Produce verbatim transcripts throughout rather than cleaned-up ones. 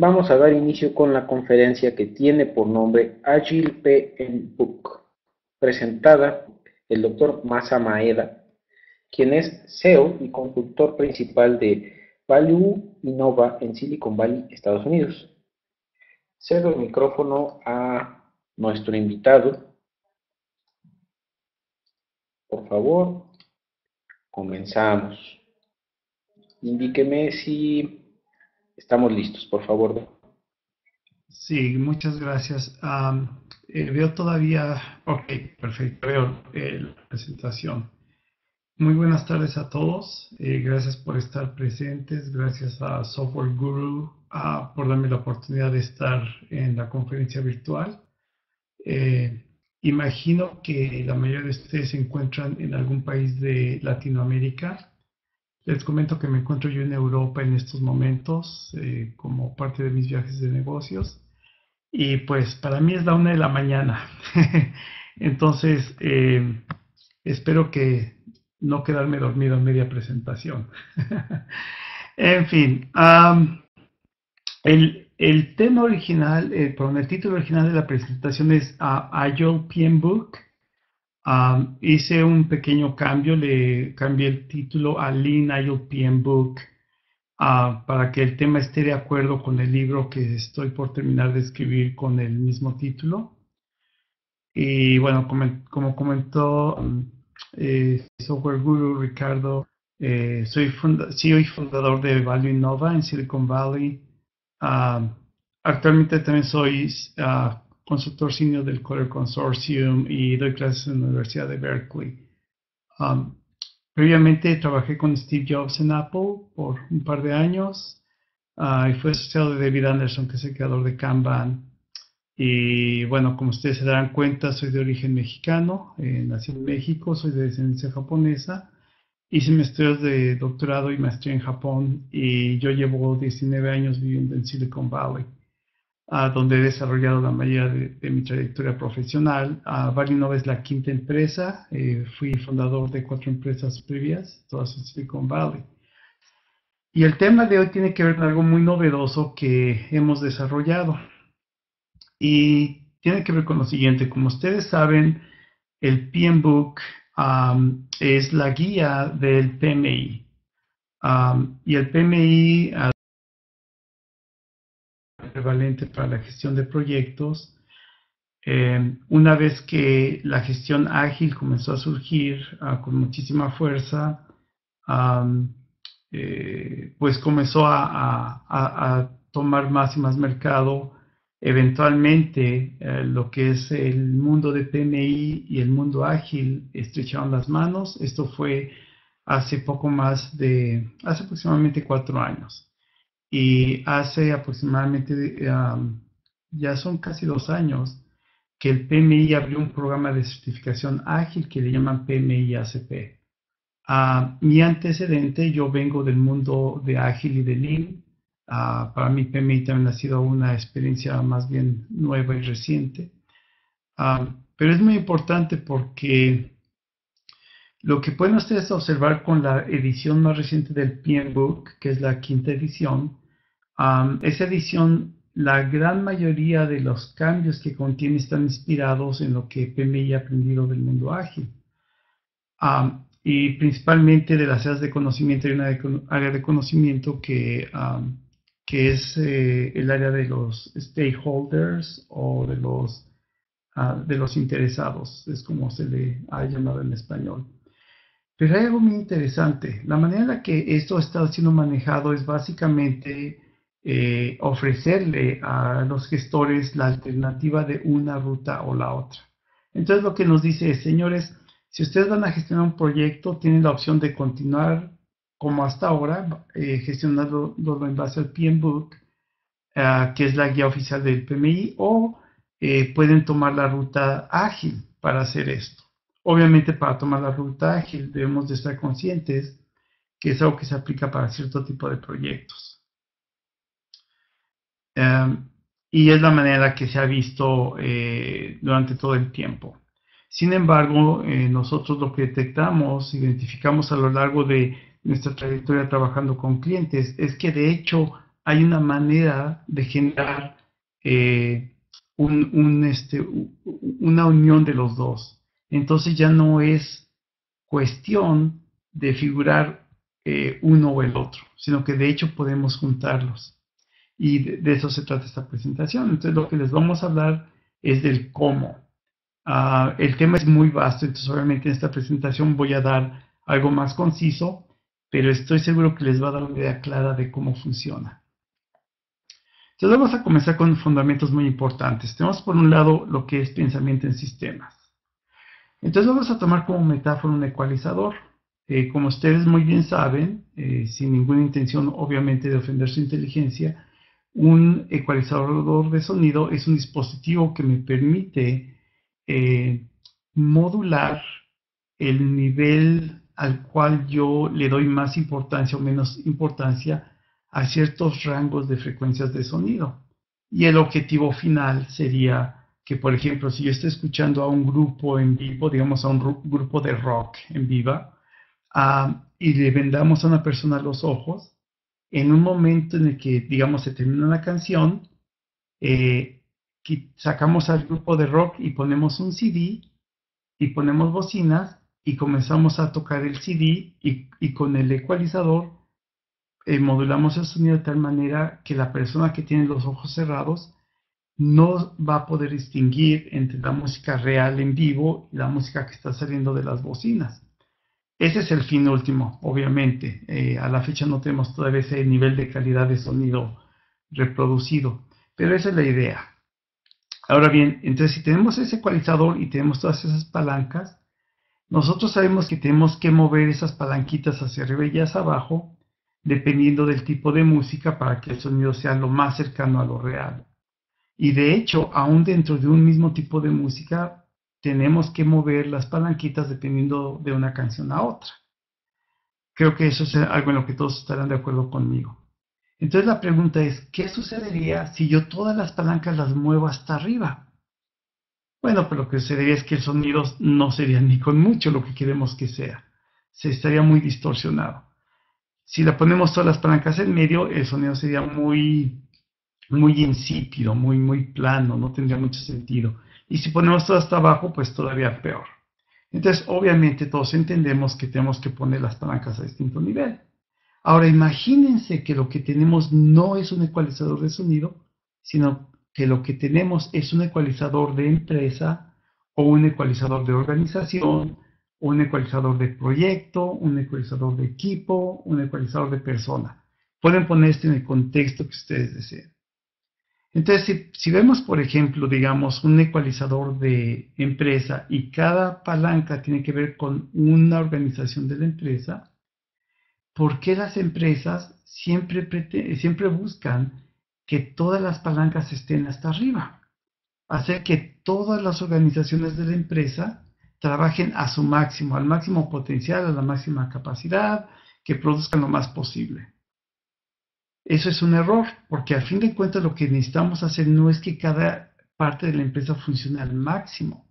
Vamos a dar inicio con la conferencia que tiene por nombre Agile P M B O K, presentada el doctor Masamaeda, quien es C E O y consultor principal de Value Innova en Silicon Valley, Estados Unidos. Cedo el micrófono a nuestro invitado. Por favor, comenzamos. Indíqueme si estamos listos, por favor. Sí, muchas gracias. Um, eh, veo todavía... Ok, perfecto. Veo eh, la presentación. Muy buenas tardes a todos. Eh, gracias por estar presentes. Gracias a Software Guru uh, por darme la oportunidad de estar en la conferencia virtual. Eh, imagino que la mayoría de ustedes se encuentran en algún país de Latinoamérica. Les comento que me encuentro yo en Europa en estos momentos, eh, como parte de mis viajes de negocios. Y pues para mí es la una de la mañana. Entonces, eh, espero que no quedarme dormido en media presentación. En fin, um, el, el tema original, eh, perdón, el título original de la presentación es uh, Agile P M B O K. Um, hice un pequeño cambio, le cambié el título a Lean Agile P M B O K uh, para que el tema esté de acuerdo con el libro que estoy por terminar de escribir con el mismo título. Y bueno, como, como comentó um, eh, Software Guru Ricardo, eh, soy C E O y fundador de Value Innova en Silicon Valley. Uh, actualmente también soy uh, consultor senior del Color Consortium y doy clases en la Universidad de Berkeley. Um, previamente trabajé con Steve Jobs en Apple por un par de años uh, y fui asociado de David Anderson, que es el creador de Kanban. Y bueno, como ustedes se darán cuenta, soy de origen mexicano, eh, nací en México, soy de descendencia japonesa, hice mis estudios de doctorado y maestría en Japón y yo llevo diecinueve años viviendo en Silicon Valley, donde he desarrollado la mayoría de, de mi trayectoria profesional. Uh, Value Innova es la quinta empresa. Eh, fui fundador de cuatro empresas previas, todas en Silicon Valley. Y el tema de hoy tiene que ver con algo muy novedoso que hemos desarrollado. Y tiene que ver con lo siguiente. Como ustedes saben, el P M B O K um, es la guía del P M I. Um, y el P M I... Uh, prevalente para la gestión de proyectos. Eh, una vez que la gestión ágil comenzó a surgir uh, con muchísima fuerza, um, eh, pues comenzó a, a, a tomar más y más mercado. Eventualmente, eh, lo que es el mundo de P M I y el mundo ágil estrecharon las manos. Esto fue hace poco más de, hace aproximadamente cuatro años. Y hace aproximadamente, um, ya son casi dos años, que el P M I abrió un programa de certificación ágil que le llaman P M I A C P. Uh, mi antecedente, yo vengo del mundo de ágil y de Lean. Uh, para mí P M I también ha sido una experiencia más bien nueva y reciente. Uh, pero es muy importante porque lo que pueden ustedes observar con la edición más reciente del P M B O K, que es la quinta edición, Um, esa edición, la gran mayoría de los cambios que contiene están inspirados en lo que P M I ha aprendido del mundo ágil. Um, y principalmente de las áreas de conocimiento, hay una área de conocimiento que, um, que es eh, el área de los stakeholders o de los, uh, de los interesados, es como se le ha llamado en español. Pero hay algo muy interesante. La manera en la que esto está siendo manejado es básicamente... Eh, ofrecerle a los gestores la alternativa de una ruta o la otra. Entonces lo que nos dice es, señores, si ustedes van a gestionar un proyecto, tienen la opción de continuar como hasta ahora, eh, gestionándolo en base al P M B O K, eh, que es la guía oficial del P M I, o eh, pueden tomar la ruta ágil para hacer esto. Obviamente para tomar la ruta ágil debemos de estar conscientes que es algo que se aplica para cierto tipo de proyectos. Um, y es la manera que se ha visto eh, durante todo el tiempo. Sin embargo, eh, nosotros lo que detectamos, identificamos a lo largo de nuestra trayectoria trabajando con clientes, es que de hecho hay una manera de generar eh, un, un, este, una unión de los dos. Entonces ya no es cuestión de figurar eh, uno o el otro, sino que de hecho podemos juntarlos. Y de, de eso se trata esta presentación. Entonces lo que les vamos a hablar es del cómo. Uh, el tema es muy vasto, entonces obviamente en esta presentación voy a dar algo más conciso, pero estoy seguro que les va a dar una idea clara de cómo funciona. Entonces vamos a comenzar con fundamentos muy importantes. Tenemos por un lado lo que es pensamiento en sistemas. Entonces vamos a tomar como metáfora un ecualizador. Eh, como ustedes muy bien saben, eh, sin ninguna intención obviamente de ofender su inteligencia, un ecualizador de sonido es un dispositivo que me permite eh, modular el nivel al cual yo le doy más importancia o menos importancia a ciertos rangos de frecuencias de sonido. Y el objetivo final sería que, por ejemplo, si yo estoy escuchando a un grupo en vivo, digamos a un grupo de rock en viva, uh, y le vendamos a una persona los ojos, en un momento en el que, digamos, se termina una canción, eh, sacamos al grupo de rock y ponemos un C D y ponemos bocinas, y comenzamos a tocar el C D y, y con el ecualizador eh, modulamos el sonido de tal manera que la persona que tiene los ojos cerrados no va a poder distinguir entre la música real en vivo y la música que está saliendo de las bocinas. Ese es el fin último, obviamente. Eh, a la fecha no tenemos todavía ese nivel de calidad de sonido reproducido, pero esa es la idea. Ahora bien, entonces si tenemos ese ecualizador y tenemos todas esas palancas, nosotros sabemos que tenemos que mover esas palanquitas hacia arriba y hacia abajo, dependiendo del tipo de música, para que el sonido sea lo más cercano a lo real. Y de hecho, aún dentro de un mismo tipo de música, tenemos que mover las palanquitas dependiendo de una canción a otra. Creo que eso es algo en lo que todos estarán de acuerdo conmigo. Entonces la pregunta es, ¿qué sucedería si yo todas las palancas las muevo hasta arriba? Bueno, pero lo que sucedería es que el sonido no sería ni con mucho lo que queremos que sea. Se estaría muy distorsionado. Si le ponemos todas las palancas en medio, el sonido sería muy, muy insípido, muy, muy plano, no tendría mucho sentido. Y si ponemos todo hasta abajo, pues todavía peor. Entonces, obviamente, todos entendemos que tenemos que poner las palancas a distinto nivel. Ahora, imagínense que lo que tenemos no es un ecualizador de sonido, sino que lo que tenemos es un ecualizador de empresa o un ecualizador de organización, un ecualizador de proyecto, un ecualizador de equipo, un ecualizador de persona. Pueden poner esto en el contexto que ustedes deseen. Entonces, si, si vemos, por ejemplo, digamos, un ecualizador de empresa y cada palanca tiene que ver con una organización de la empresa, ¿por qué las empresas siempre, siempre buscan que todas las palancas estén hasta arriba? Hacer que todas las organizaciones de la empresa trabajen a su máximo, al máximo potencial, a la máxima capacidad, que produzcan lo más posible. Eso es un error, porque a fin de cuentas lo que necesitamos hacer no es que cada parte de la empresa funcione al máximo.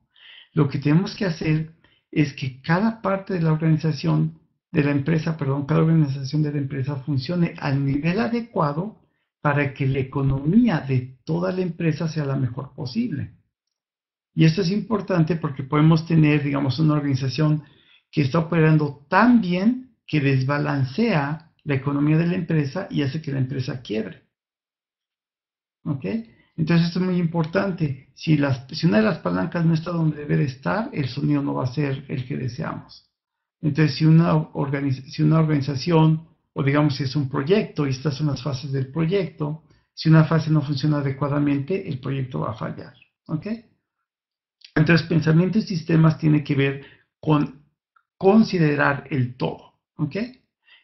Lo que tenemos que hacer es que cada parte de la organización, de la empresa, perdón, cada organización de la empresa funcione al nivel adecuado para que la economía de toda la empresa sea la mejor posible. Y esto es importante porque podemos tener, digamos, una organización que está operando tan bien que desbalancea la economía de la empresa y hace que la empresa quiebre. ¿Ok? Entonces esto es muy importante. Si, las, si una de las palancas no está donde debe de estar, el sonido no va a ser el que deseamos. Entonces si una, organiz, si una organización... o digamos si es un proyecto y estas son las fases del proyecto, si una fase no funciona adecuadamente, el proyecto va a fallar. ¿Ok? Entonces, pensamiento y sistemas tiene que ver con considerar el todo. ¿Ok?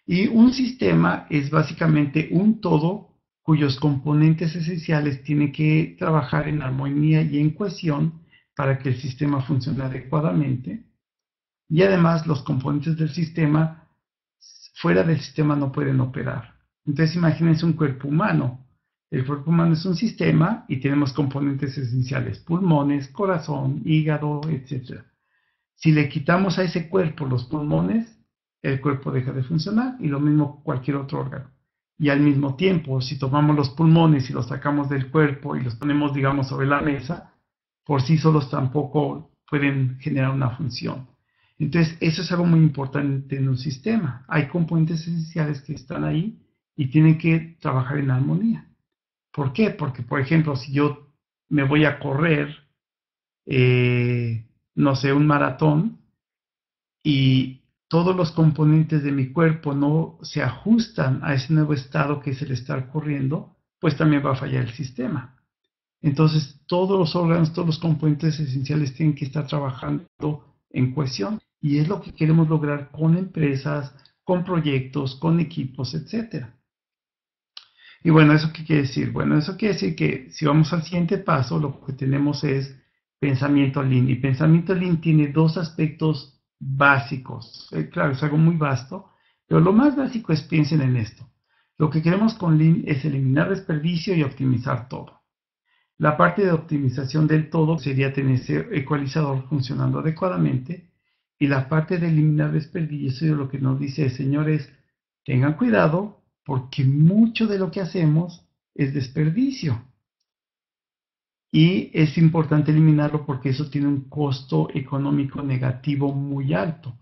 Y un sistema es básicamente un todo cuyos componentes esenciales tienen que trabajar en armonía y en cohesión para que el sistema funcione adecuadamente. Y además, los componentes del sistema fuera del sistema no pueden operar. Entonces imagínense un cuerpo humano. El cuerpo humano es un sistema y tenemos componentes esenciales, pulmones, corazón, hígado, etcétera. Si le quitamos a ese cuerpo los pulmones, el cuerpo deja de funcionar y lo mismo cualquier otro órgano. y al mismo tiempo, si tomamos los pulmones y los sacamos del cuerpo y los ponemos, digamos, sobre la mesa, por sí solos tampoco pueden generar una función. Entonces, eso es algo muy importante en un sistema. Hay componentes esenciales que están ahí y tienen que trabajar en armonía. ¿Por qué? Porque, por ejemplo, si yo me voy a correr, eh, no sé, un maratón, y todos los componentes de mi cuerpo no se ajustan a ese nuevo estado que es el estar corriendo, pues también va a fallar el sistema. Entonces, todos los órganos, todos los componentes esenciales tienen que estar trabajando en cohesión. Y es lo que queremos lograr con empresas, con proyectos, con equipos, etcétera. Y bueno, ¿eso qué quiere decir? Bueno, eso quiere decir que si vamos al siguiente paso, lo que tenemos es pensamiento Lean. Y pensamiento Lean tiene dos aspectos básicos. Eh, claro, es algo muy vasto, pero lo más básico es piensen en esto. Lo que queremos con Lean es eliminar desperdicio y optimizar todo. La parte de optimización del todo sería tener ese ecualizador funcionando adecuadamente, y la parte de eliminar desperdicio lo que nos dice, señores, tengan cuidado, porque mucho de lo que hacemos es desperdicio. Y es importante eliminarlo porque eso tiene un costo económico negativo muy alto.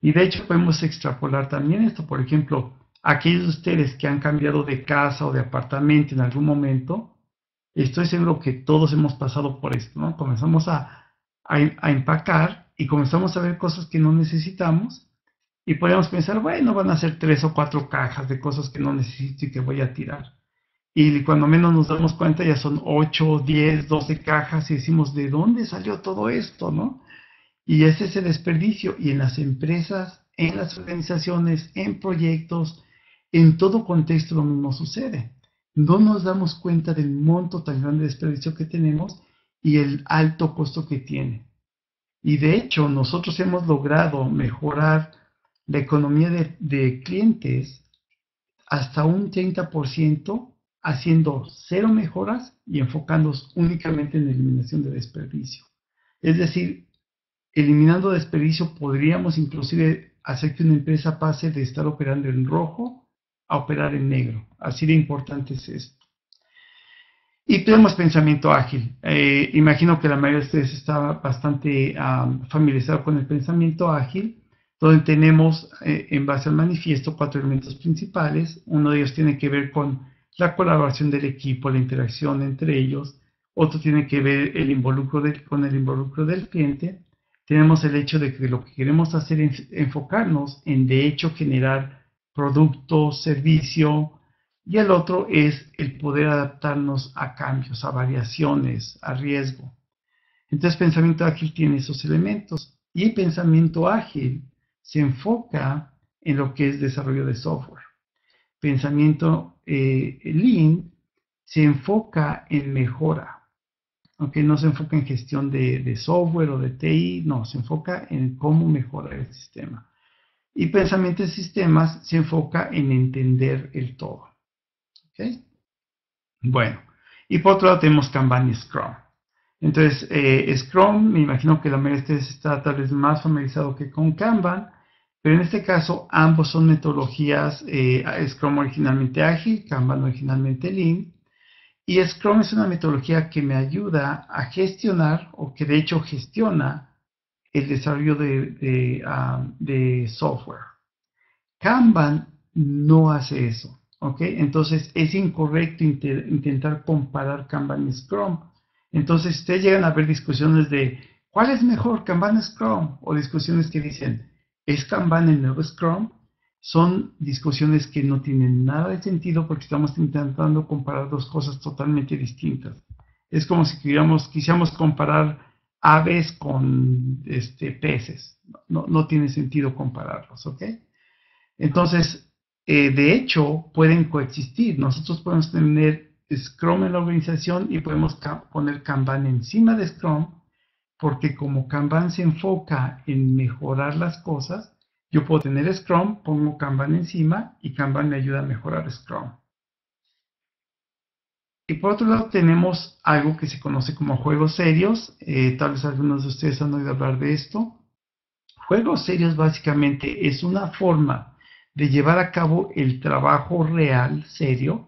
Y de hecho podemos extrapolar también esto. Por ejemplo, aquellos de ustedes que han cambiado de casa o de apartamento en algún momento, estoy seguro que todos hemos pasado por esto, ¿no? Comenzamos a, a, a empacar y comenzamos a ver cosas que no necesitamos y podemos pensar, bueno, van a ser tres o cuatro cajas de cosas que no necesito y que voy a tirar. Y cuando menos nos damos cuenta ya son ocho, diez, doce cajas y decimos, ¿de dónde salió todo esto, no? Y ese es el desperdicio. Y en las empresas, en las organizaciones, en proyectos, en todo contexto lo mismo sucede. No nos damos cuenta del monto tan grande de desperdicio que tenemos y el alto costo que tiene. Y de hecho, nosotros hemos logrado mejorar la economía de, de clientes hasta un treinta por ciento haciendo cero mejoras y enfocándonos únicamente en la eliminación de desperdicio. Es decir, eliminando desperdicio podríamos inclusive hacer que una empresa pase de estar operando en rojo a operar en negro. Así de importante es esto. Y tenemos pensamiento ágil. Eh, imagino que la mayoría de ustedes está bastante um, familiarizado con el pensamiento ágil, donde tenemos, eh, en base al manifiesto, cuatro elementos principales. Uno de ellos tiene que ver con la colaboración del equipo, la interacción entre ellos. Otro tiene que ver el involucro del, con el involucro del cliente. Tenemos el hecho de que lo que queremos hacer es enfocarnos en, de hecho, generar producto, servicio, y el otro es el poder adaptarnos a cambios, a variaciones, a riesgo. Entonces, pensamiento ágil tiene esos elementos, y el pensamiento ágil se enfoca en lo que es desarrollo de software. Pensamiento eh, Lean se enfoca en mejora, aunque no se enfoca en gestión de, de software o de T I, no, se enfoca en cómo mejorar el sistema. Y pensamiento en sistemas se enfoca en entender el todo. ¿Okay? Bueno, y por otro lado tenemos Kanban y Scrum. Entonces, eh, Scrum, me imagino que la mayoría de ustedes está tal vez más familiarizado que con Kanban, pero en este caso ambos son metodologías, eh, Scrum originalmente ágil, Kanban originalmente Lean, y Scrum es una metodología que me ayuda a gestionar, o que de hecho gestiona, el desarrollo de, de, um, de software. Kanban no hace eso, ¿ok? Entonces, es incorrecto intentar comparar Kanban y Scrum. Entonces, ustedes llegan a ver discusiones de, ¿cuál es mejor, Kanban o Scrum? O discusiones que dicen, ¿es Kanban el nuevo Scrum? Son discusiones que no tienen nada de sentido porque estamos intentando comparar dos cosas totalmente distintas. Es como si quisiéramos, quisiéramos comparar aves con este, peces. No, no tiene sentido compararlos, ¿ok? Entonces, eh, de hecho, pueden coexistir. Nosotros podemos tener Scrum en la organización y podemos poner Kanban encima de Scrum, porque como Kanban se enfoca en mejorar las cosas, yo puedo tener Scrum, pongo Kanban encima y Kanban me ayuda a mejorar Scrum. Y por otro lado tenemos algo que se conoce como juegos serios. Eh, tal vez algunos de ustedes han oído hablar de esto. Juegos serios básicamente es una forma de llevar a cabo el trabajo real, serio.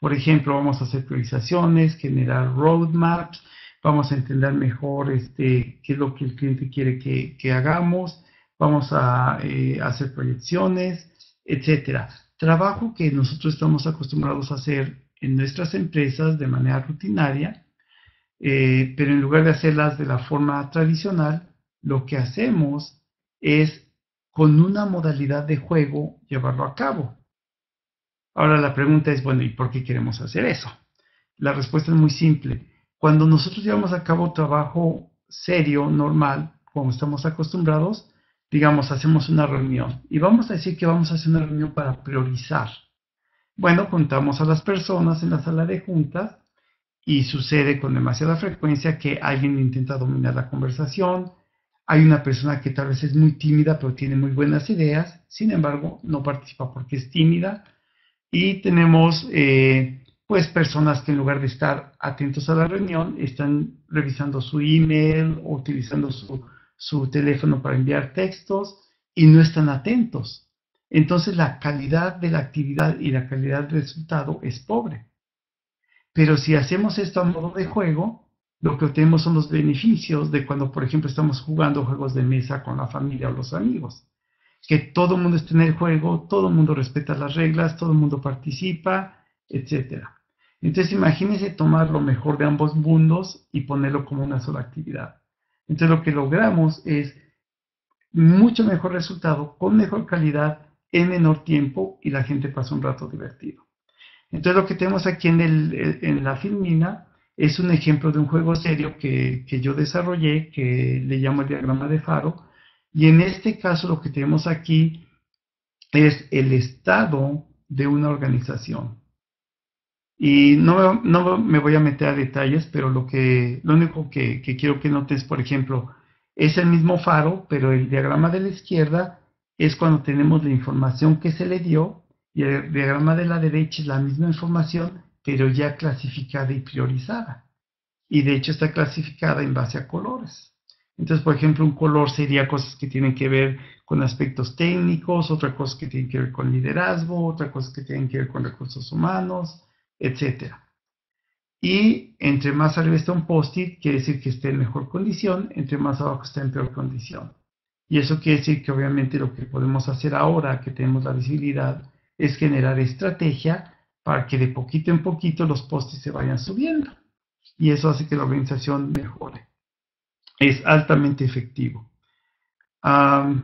Por ejemplo, vamos a hacer priorizaciones, generar roadmaps, vamos a entender mejor este, qué es lo que el cliente quiere que, que hagamos, vamos a eh, hacer proyecciones, etcétera. Trabajo que nosotros estamos acostumbrados a hacer en nuestras empresas de manera rutinaria, eh, pero en lugar de hacerlas de la forma tradicional, lo que hacemos es con una modalidad de juego llevarlo a cabo. Ahora la pregunta es, bueno, ¿y por qué queremos hacer eso? La respuesta es muy simple. Cuando nosotros llevamos a cabo trabajo serio, normal, como estamos acostumbrados, digamos, hacemos una reunión. Y vamos a decir que vamos a hacer una reunión para priorizar. Bueno, contamos a las personas en la sala de juntas y sucede con demasiada frecuencia que alguien intenta dominar la conversación. Hay una persona que tal vez es muy tímida, pero tiene muy buenas ideas. Sin embargo, no participa porque es tímida. Y tenemos... Eh, pues personas que en lugar de estar atentos a la reunión, están revisando su email o utilizando su, su teléfono para enviar textos y no están atentos. Entonces la calidad de la actividad y la calidad del resultado es pobre. Pero si hacemos esto a modo de juego, lo que obtenemos son los beneficios de cuando, por ejemplo, estamos jugando juegos de mesa con la familia o los amigos. Que todo el mundo está en el juego, todo el mundo respeta las reglas, todo el mundo participa, etcétera. Entonces, imagínense tomar lo mejor de ambos mundos y ponerlo como una sola actividad. Entonces, lo que logramos es mucho mejor resultado, con mejor calidad, en menor tiempo, y la gente pasa un rato divertido. Entonces, lo que tenemos aquí en, el, en la filmina es un ejemplo de un juego serio que, que yo desarrollé, que le llamo el diagrama de Faro, y en este caso lo que tenemos aquí es el estado de una organización. Y no, no me voy a meter a detalles, pero lo, que, lo único que, que quiero que notes, por ejemplo, es el mismo faro, pero el diagrama de la izquierda es cuando tenemos la información que se le dio, y el diagrama de la derecha es la misma información, pero ya clasificada y priorizada. Y de hecho está clasificada en base a colores. Entonces, por ejemplo, un color sería cosas que tienen que ver con aspectos técnicos, otra cosa que tienen que ver con liderazgo, otra cosa que tienen que ver con recursos humanos, etcétera. Y entre más arriba está un post-it, quiere decir que esté en mejor condición, entre más abajo está en peor condición. Y eso quiere decir que obviamente lo que podemos hacer ahora que tenemos la visibilidad es generar estrategia para que de poquito en poquito los post-its se vayan subiendo. Y eso hace que la organización mejore. Es altamente efectivo. Um,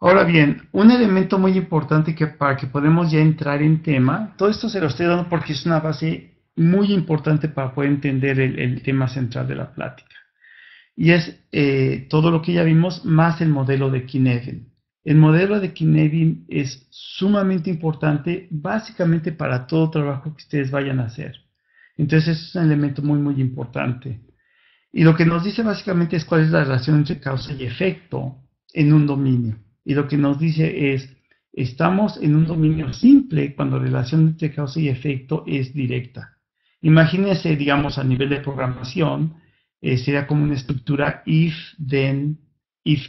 Ahora bien, un elemento muy importante que para que podamos ya entrar en tema, todo esto se lo estoy dando porque es una base muy importante para poder entender el, el tema central de la plática. Y es eh, todo lo que ya vimos más el modelo de Cynefin. El modelo de Cynefin es sumamente importante básicamente para todo trabajo que ustedes vayan a hacer. Entonces es un elemento muy muy importante. Y lo que nos dice básicamente es cuál es la relación entre causa y efecto en un dominio. Y lo que nos dice es, estamos en un dominio simple cuando la relación entre causa y efecto es directa. Imagínense, digamos, a nivel de programación, eh, sería como una estructura if, then, if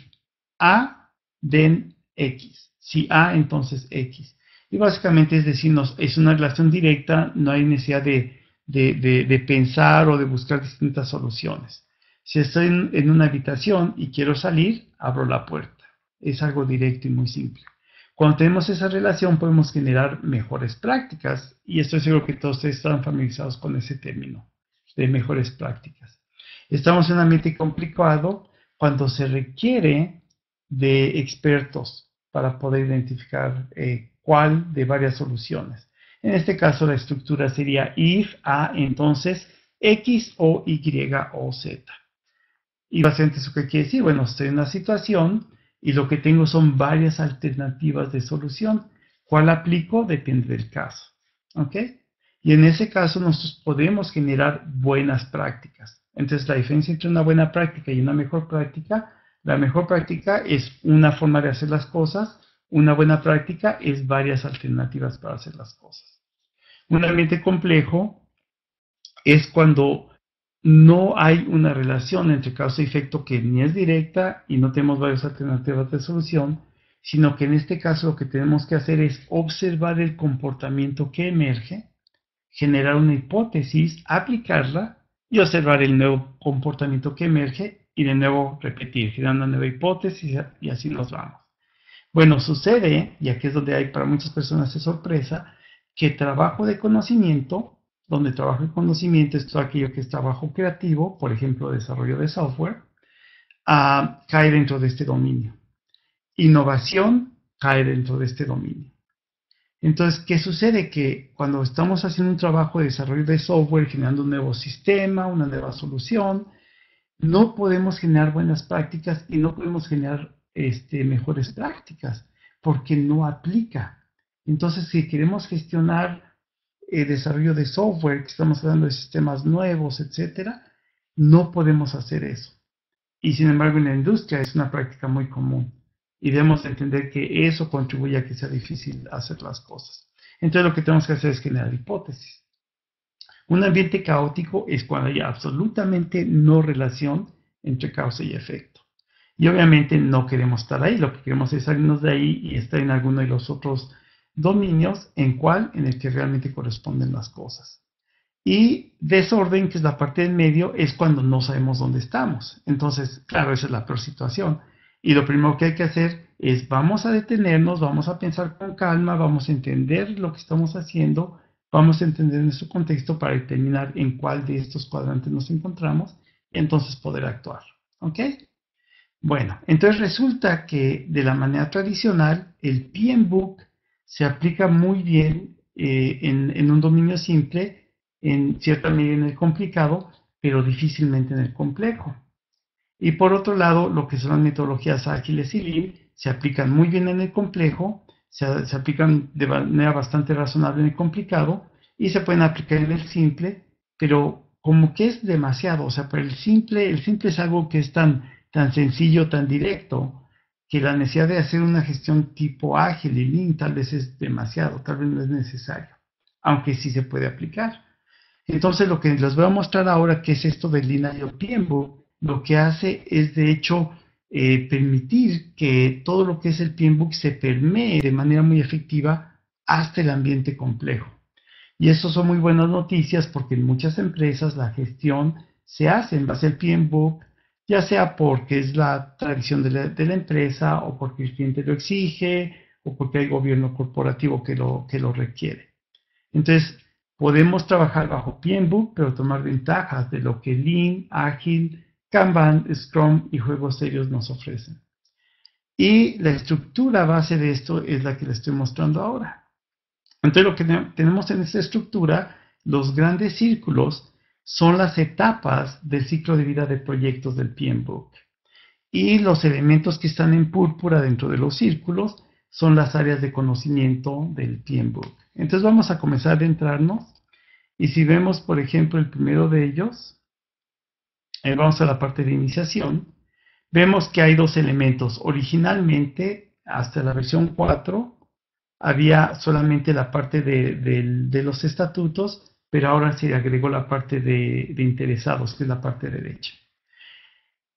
A, then X. Si A, entonces X. Y básicamente es decirnos, es una relación directa, no hay necesidad de, de, de, de pensar o de buscar distintas soluciones. Si estoy en, en una habitación y quiero salir, abro la puerta. Es algo directo y muy simple. Cuando tenemos esa relación podemos generar mejores prácticas y estoy seguro que todos ustedes están familiarizados con ese término de mejores prácticas. Estamos en un ambiente complicado cuando se requiere de expertos para poder identificar eh, cuál de varias soluciones. En este caso la estructura sería if, a, entonces, X o Y o Z. Y básicamente eso que quiere decir, bueno, estoy en una situación y lo que tengo son varias alternativas de solución. ¿Cuál aplico? Depende del caso. ¿Ok? Y en ese caso nosotros podemos generar buenas prácticas. Entonces la diferencia entre una buena práctica y una mejor práctica, la mejor práctica es una forma de hacer las cosas, una buena práctica es varias alternativas para hacer las cosas. Un ambiente complejo es cuando no hay una relación entre causa y efecto que ni es directa y no tenemos varias alternativas de solución, sino que en este caso lo que tenemos que hacer es observar el comportamiento que emerge, generar una hipótesis, aplicarla y observar el nuevo comportamiento que emerge y de nuevo repetir, generando una nueva hipótesis y así nos vamos. Bueno, sucede, y aquí es donde hay para muchas personas de sorpresa, que trabajo de conocimiento, donde trabajo de conocimiento es todo aquello que es trabajo creativo, por ejemplo, desarrollo de software, uh, cae dentro de este dominio. Innovación cae dentro de este dominio. Entonces, ¿qué sucede? Que cuando estamos haciendo un trabajo de desarrollo de software, generando un nuevo sistema, una nueva solución, no podemos generar buenas prácticas y no podemos generar Este, mejores prácticas, porque no aplica. Entonces, si queremos gestionar el desarrollo de software, que estamos hablando de sistemas nuevos, etcétera, no podemos hacer eso. Y sin embargo, en la industria es una práctica muy común. Y debemos entender que eso contribuye a que sea difícil hacer las cosas. Entonces, lo que tenemos que hacer es generar hipótesis. Un ambiente caótico es cuando hay absolutamente no relación entre causa y efecto. Y obviamente no queremos estar ahí, lo que queremos es salirnos de ahí y estar en alguno de los otros dominios en cual, en el que realmente corresponden las cosas. Y desorden, que es la parte del medio, es cuando no sabemos dónde estamos. Entonces, claro, esa es la peor situación. Y lo primero que hay que hacer es, vamos a detenernos, vamos a pensar con calma, vamos a entender lo que estamos haciendo, vamos a entender nuestro contexto para determinar en cuál de estos cuadrantes nos encontramos, y entonces poder actuar. ¿Ok? Bueno, entonces resulta que de la manera tradicional el P M B O K se aplica muy bien eh, en, en un dominio simple, en cierta medida en el complicado, pero difícilmente en el complejo. Y por otro lado, lo que son las metodologías ágiles y Lean se aplican muy bien en el complejo, se, se aplican de manera bastante razonable en el complicado y se pueden aplicar en el simple, pero como que es demasiado, o sea, para el simple, el simple es algo que es tan... tan sencillo, tan directo, que la necesidad de hacer una gestión tipo ágil y Lean tal vez es demasiado, tal vez no es necesario, aunque sí se puede aplicar. Entonces lo que les voy a mostrar ahora, que es esto del Lean Agile P M B O K, lo que hace es de hecho eh, permitir que todo lo que es el P M B O K se permee de manera muy efectiva hasta el ambiente complejo. Y eso son muy buenas noticias porque en muchas empresas la gestión se hace en base al P M B O K, ya sea porque es la tradición de la, de la empresa o porque el cliente lo exige o porque hay gobierno corporativo que lo, que lo requiere. Entonces, podemos trabajar bajo P M B O K, pero tomar ventajas de lo que Lean, Agile, Kanban, Scrum y juegos serios nos ofrecen. Y la estructura base de esto es la que les estoy mostrando ahora. Entonces, lo que tenemos en esta estructura, los grandes círculos, son las etapas del ciclo de vida de proyectos del P M B O K. Y los elementos que están en púrpura dentro de los círculos son las áreas de conocimiento del P M B O K. Entonces vamos a comenzar a adentrarnos. Y si vemos, por ejemplo, el primero de ellos, eh, vamos a la parte de iniciación, vemos que hay dos elementos. Originalmente, hasta la versión cuatro, había solamente la parte de, de, de los estatutos, pero ahora se agregó la parte de, de interesados, que es la parte derecha.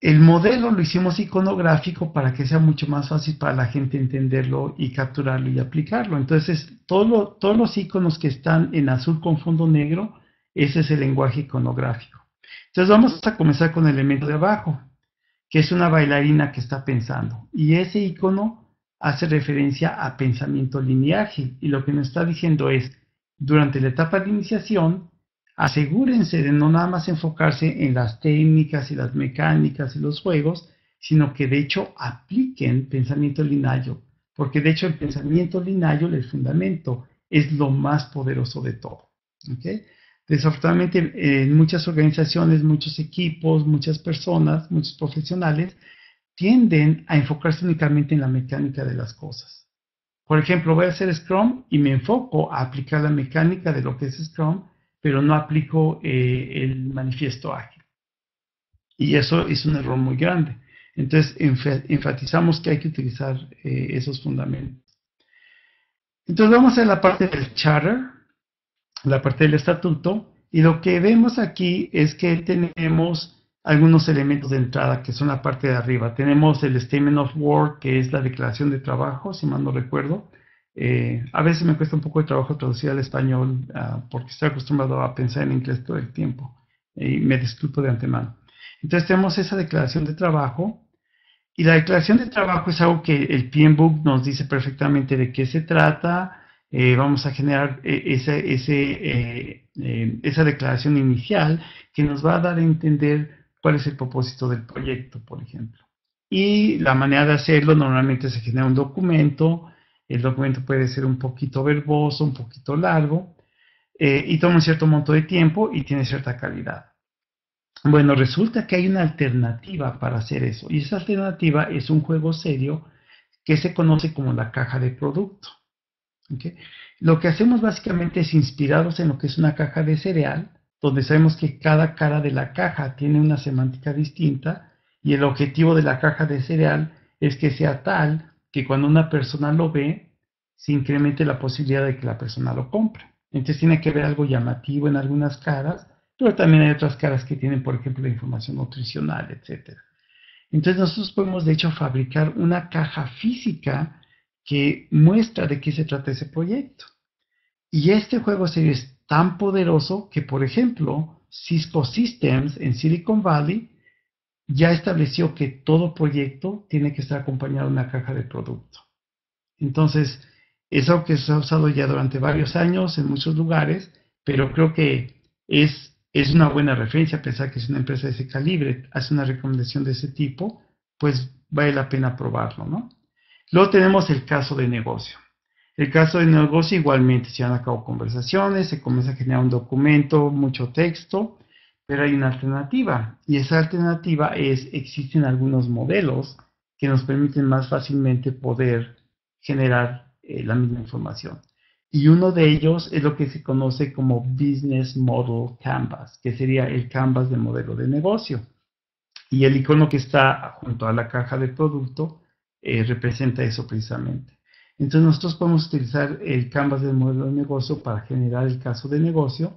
El modelo lo hicimos iconográfico para que sea mucho más fácil para la gente entenderlo y capturarlo y aplicarlo. Entonces, todo lo, todos los iconos que están en azul con fondo negro, ese es el lenguaje iconográfico. Entonces, vamos a comenzar con el elemento de abajo, que es una bailarina que está pensando. Y ese icono hace referencia a pensamiento lineaje. Y lo que nos está diciendo es, durante la etapa de iniciación, asegúrense de no nada más enfocarse en las técnicas y las mecánicas y los juegos, sino que de hecho apliquen pensamiento lineal, porque de hecho el pensamiento lineal, el fundamento, es lo más poderoso de todo. ¿Okay? Desafortunadamente, en muchas organizaciones, muchos equipos, muchas personas, muchos profesionales, tienden a enfocarse únicamente en la mecánica de las cosas. Por ejemplo, voy a hacer Scrum y me enfoco a aplicar la mecánica de lo que es Scrum, pero no aplico eh, el manifiesto ágil. Y eso es un error muy grande. Entonces, enfatizamos que hay que utilizar eh, esos fundamentos. Entonces, vamos a la parte del charter, la parte del estatuto, y lo que vemos aquí es que tenemos algunos elementos de entrada que son la parte de arriba. Tenemos el Statement of Work, que es la declaración de trabajo, si mal no recuerdo. Eh, a veces me cuesta un poco de trabajo traducir al español uh, porque estoy acostumbrado a pensar en inglés todo el tiempo. Y me disculpo de antemano. Entonces tenemos esa declaración de trabajo. Y la declaración de trabajo es algo que el P M B O K nos dice perfectamente de qué se trata. Eh, vamos a generar eh, ese, ese, eh, eh, esa declaración inicial que nos va a dar a entender cuál es el propósito del proyecto, por ejemplo. Y la manera de hacerlo, normalmente se genera un documento. El documento puede ser un poquito verboso, un poquito largo, eh, y toma un cierto monto de tiempo y tiene cierta calidad. Bueno, resulta que hay una alternativa para hacer eso, y esa alternativa es un juego serio que se conoce como la caja de producto. ¿Okay? Lo que hacemos básicamente es inspirarnos en lo que es una caja de cereal, donde sabemos que cada cara de la caja tiene una semántica distinta, y el objetivo de la caja de cereal es que sea tal que cuando una persona lo ve, se incremente la posibilidad de que la persona lo compre. Entonces tiene que haber algo llamativo en algunas caras, pero también hay otras caras que tienen, por ejemplo, la información nutricional, etcétera. Entonces nosotros podemos, de hecho, fabricar una caja física que muestra de qué se trata ese proyecto. Y este juego serio es tan poderoso que, por ejemplo, Cisco Systems en Silicon Valley ya estableció que todo proyecto tiene que estar acompañado de una caja de producto. Entonces, es algo que se ha usado ya durante varios años en muchos lugares, pero creo que es, es una buena referencia. Pensar que si una empresa de ese calibre hace una recomendación de ese tipo, pues vale la pena probarlo, ¿no? Luego tenemos el caso de negocio. El caso de negocio, igualmente, se han acabado conversaciones, se comienza a generar un documento, mucho texto, pero hay una alternativa, y esa alternativa es, existen algunos modelos que nos permiten más fácilmente poder generar eh, la misma información. Y uno de ellos es lo que se conoce como Business Model Canvas, que sería el canvas de modelo de negocio. Y el icono que está junto a la caja de producto eh, representa eso precisamente. Entonces nosotros podemos utilizar el canvas del modelo de negocio para generar el caso de negocio.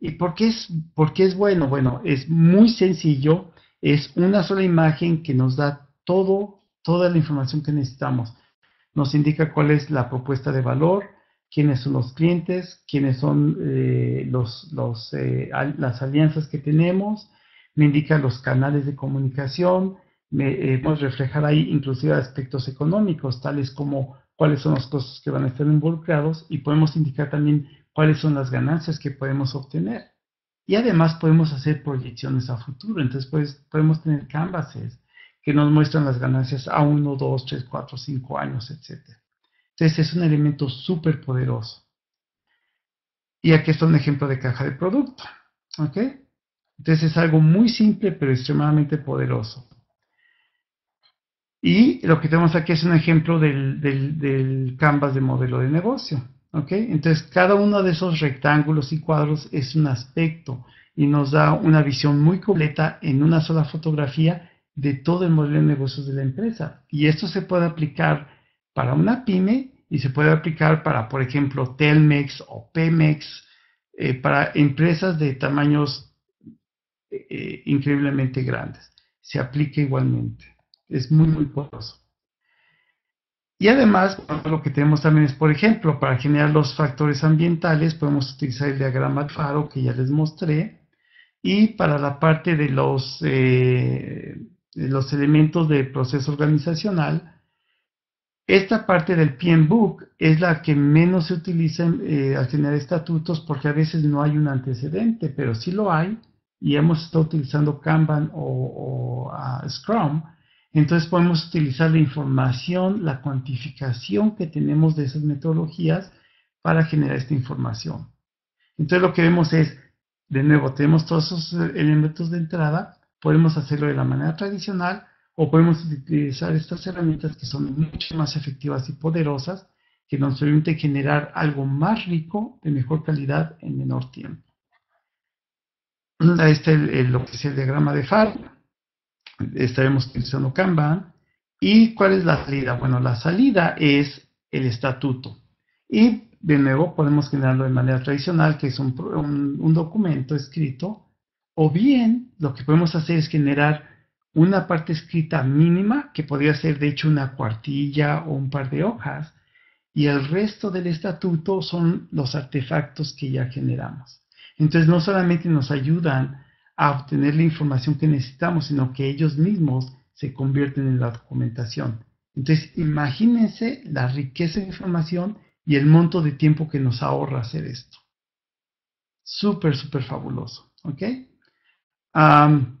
¿Y por qué es, por qué es bueno? Bueno, es muy sencillo, es una sola imagen que nos da todo, toda la información que necesitamos. Nos indica cuál es la propuesta de valor, quiénes son los clientes, quiénes son eh, los, los, eh, al, las alianzas que tenemos, me indica los canales de comunicación, podemos eh, reflejar ahí inclusive aspectos económicos, tales como cuáles son los costos que van a estar involucrados, y podemos indicar también cuáles son las ganancias que podemos obtener. Y además podemos hacer proyecciones a futuro. Entonces pues, podemos tener canvases que nos muestran las ganancias a uno, dos, tres, cuatro, cinco años, etcétera. Entonces es un elemento súper poderoso. Y aquí está un ejemplo de caja de producto. ¿Okay? Entonces es algo muy simple pero extremadamente poderoso. Y lo que tenemos aquí es un ejemplo del, del, del canvas de modelo de negocio. ¿Okay? Entonces cada uno de esos rectángulos y cuadros es un aspecto y nos da una visión muy completa en una sola fotografía de todo el modelo de negocios de la empresa. Y esto se puede aplicar para una pyme y se puede aplicar para, por ejemplo, Telmex o Pemex, eh, para empresas de tamaños eh, increíblemente grandes. Se aplica igualmente. Es muy, muy poderoso. Y además, lo que tenemos también es, por ejemplo, para generar los factores ambientales, podemos utilizar el diagrama de Faro que ya les mostré. Y para la parte de los, eh, de los elementos de proceso organizacional, esta parte del P M B O K es la que menos se utiliza eh, al generar estatutos, porque a veces no hay un antecedente, pero sí lo hay, y hemos estado utilizando Kanban o, o uh, Scrum. Entonces podemos utilizar la información, la cuantificación que tenemos de esas metodologías para generar esta información. Entonces lo que vemos es, de nuevo, tenemos todos esos elementos de entrada, podemos hacerlo de la manera tradicional o podemos utilizar estas herramientas que son mucho más efectivas y poderosas, que nos permiten generar algo más rico, de mejor calidad, en menor tiempo. Ahí está el, el, lo que es el diagrama de Faro. Estaremos utilizando Kanban. ¿Y cuál es la salida? Bueno, la salida es el estatuto. Y de nuevo podemos generarlo de manera tradicional, que es un, un, un documento escrito, O bien, lo que podemos hacer es generar una parte escrita mínima, que podría ser de hecho una cuartilla o un par de hojas, y el resto del estatuto son los artefactos que ya generamos. Entonces, no solamente nos ayudan a obtener la información que necesitamos, sino que ellos mismos se convierten en la documentación. Entonces, imagínense la riqueza de información y el monto de tiempo que nos ahorra hacer esto. Súper, súper fabuloso, ¿ok? Um,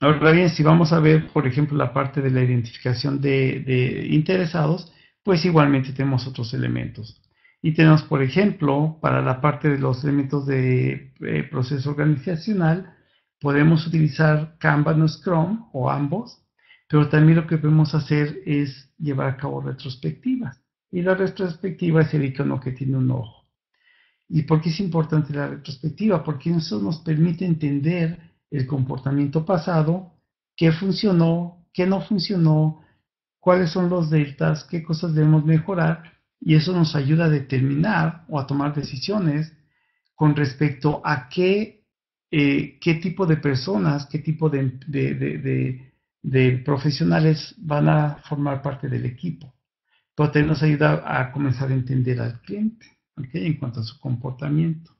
ahora bien, si vamos a ver, por ejemplo, la parte de la identificación de, de interesados, pues igualmente tenemos otros elementos. Y tenemos, por ejemplo, para la parte de los elementos de eh, proceso organizacional, podemos utilizar Kanban o Scrum, o ambos, pero también lo que podemos hacer es llevar a cabo retrospectivas. Y la retrospectiva es el icono que tiene un ojo. ¿Y por qué es importante la retrospectiva? Porque eso nos permite entender el comportamiento pasado, qué funcionó, qué no funcionó, cuáles son los deltas, qué cosas debemos mejorar, y eso nos ayuda a determinar o a tomar decisiones con respecto a qué, eh, qué tipo de personas, qué tipo de, de, de, de, de profesionales van a formar parte del equipo. Pero también nos ayuda a comenzar a entender al cliente, ¿ok?, en cuanto a su comportamiento.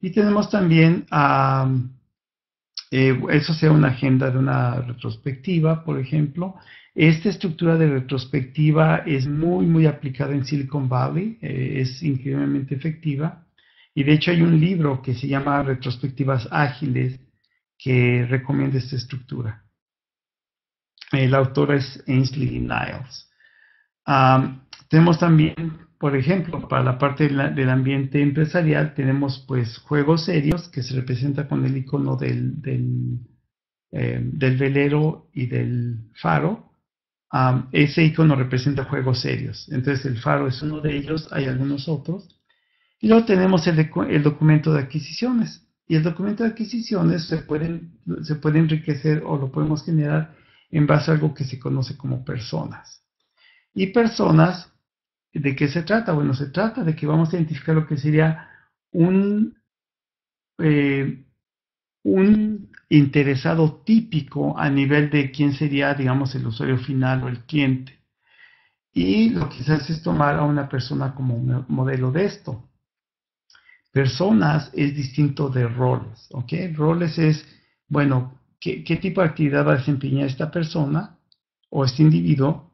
Y tenemos también, um, eh, eso sea una agenda de una retrospectiva, por ejemplo. Esta estructura de retrospectiva es muy, muy aplicada en Silicon Valley, eh, es increíblemente efectiva. Y de hecho hay un libro que se llama Retrospectivas Ágiles que recomienda esta estructura. El autor es Ainsley Niles. Um, tenemos también, por ejemplo, para la parte de la, del ambiente empresarial, tenemos pues juegos serios que se representa con el icono del, del, eh, del velero y del faro. Um, ese icono representa juegos serios, entonces el faro es uno de ellos, hay algunos otros. Y luego tenemos el, el documento de adquisiciones, y el documento de adquisiciones se, pueden, se puede enriquecer o lo podemos generar en base a algo que se conoce como personas. Y personas, ¿de qué se trata? Bueno, se trata de que vamos a identificar lo que sería un, eh, un interesado típico a nivel de quién sería, digamos, el usuario final o el cliente. Y lo que se hace es tomar a una persona como un modelo de esto. Personas es distinto de roles, ¿ok? Roles es, bueno, ¿qué, qué tipo de actividad va a desempeñar esta persona o este individuo?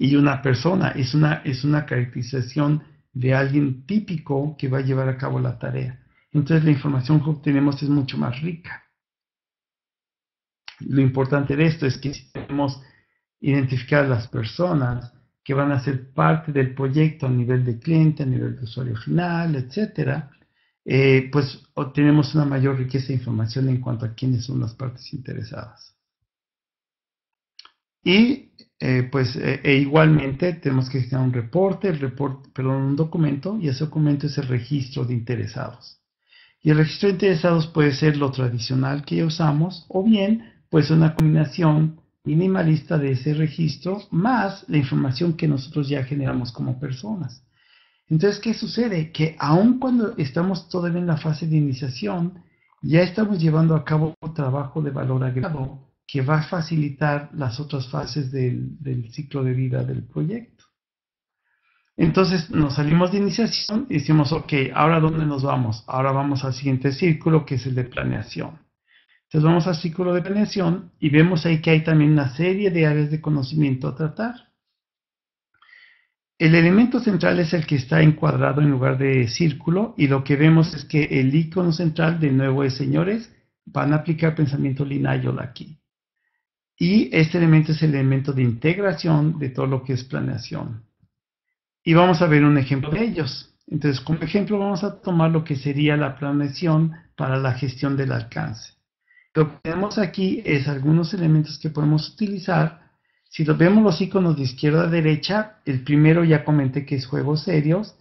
Y una persona es una, es una caracterización de alguien típico que va a llevar a cabo la tarea. Entonces la información que obtenemos es mucho más rica. Lo importante de esto es que si tenemos identificar a las personas que van a ser parte del proyecto a nivel de cliente, a nivel de usuario final, etcétera, eh, pues obtenemos una mayor riqueza de información en cuanto a quiénes son las partes interesadas. Y eh, pues eh, e igualmente tenemos que generar un reporte, el report, perdón, un documento, y ese documento es el registro de interesados. Y el registro de interesados puede ser lo tradicional que ya usamos, o bien pues una combinación minimalista de ese registro más la información que nosotros ya generamos como personas. Entonces, ¿qué sucede? Que aun cuando estamos todavía en la fase de iniciación, ya estamos llevando a cabo un trabajo de valor agregado que va a facilitar las otras fases del, del ciclo de vida del proyecto. Entonces nos salimos de iniciación y decimos, ok, ¿ahora dónde nos vamos? Ahora vamos al siguiente círculo, que es el de planeación. Entonces vamos al círculo de planeación y vemos ahí que hay también una serie de áreas de conocimiento a tratar. El elemento central es el que está encuadrado en lugar de círculo, y lo que vemos es que el icono central de nuevo es, señores, van a aplicar pensamiento Lean Agile aquí. Y este elemento es el elemento de integración de todo lo que es planeación. Y vamos a ver un ejemplo de ellos. Entonces, como ejemplo, vamos a tomar lo que sería la planeación para la gestión del alcance. Lo que tenemos aquí es algunos elementos que podemos utilizar. Si vemos los iconos de izquierda a derecha, el primero ya comenté que es juegos serios.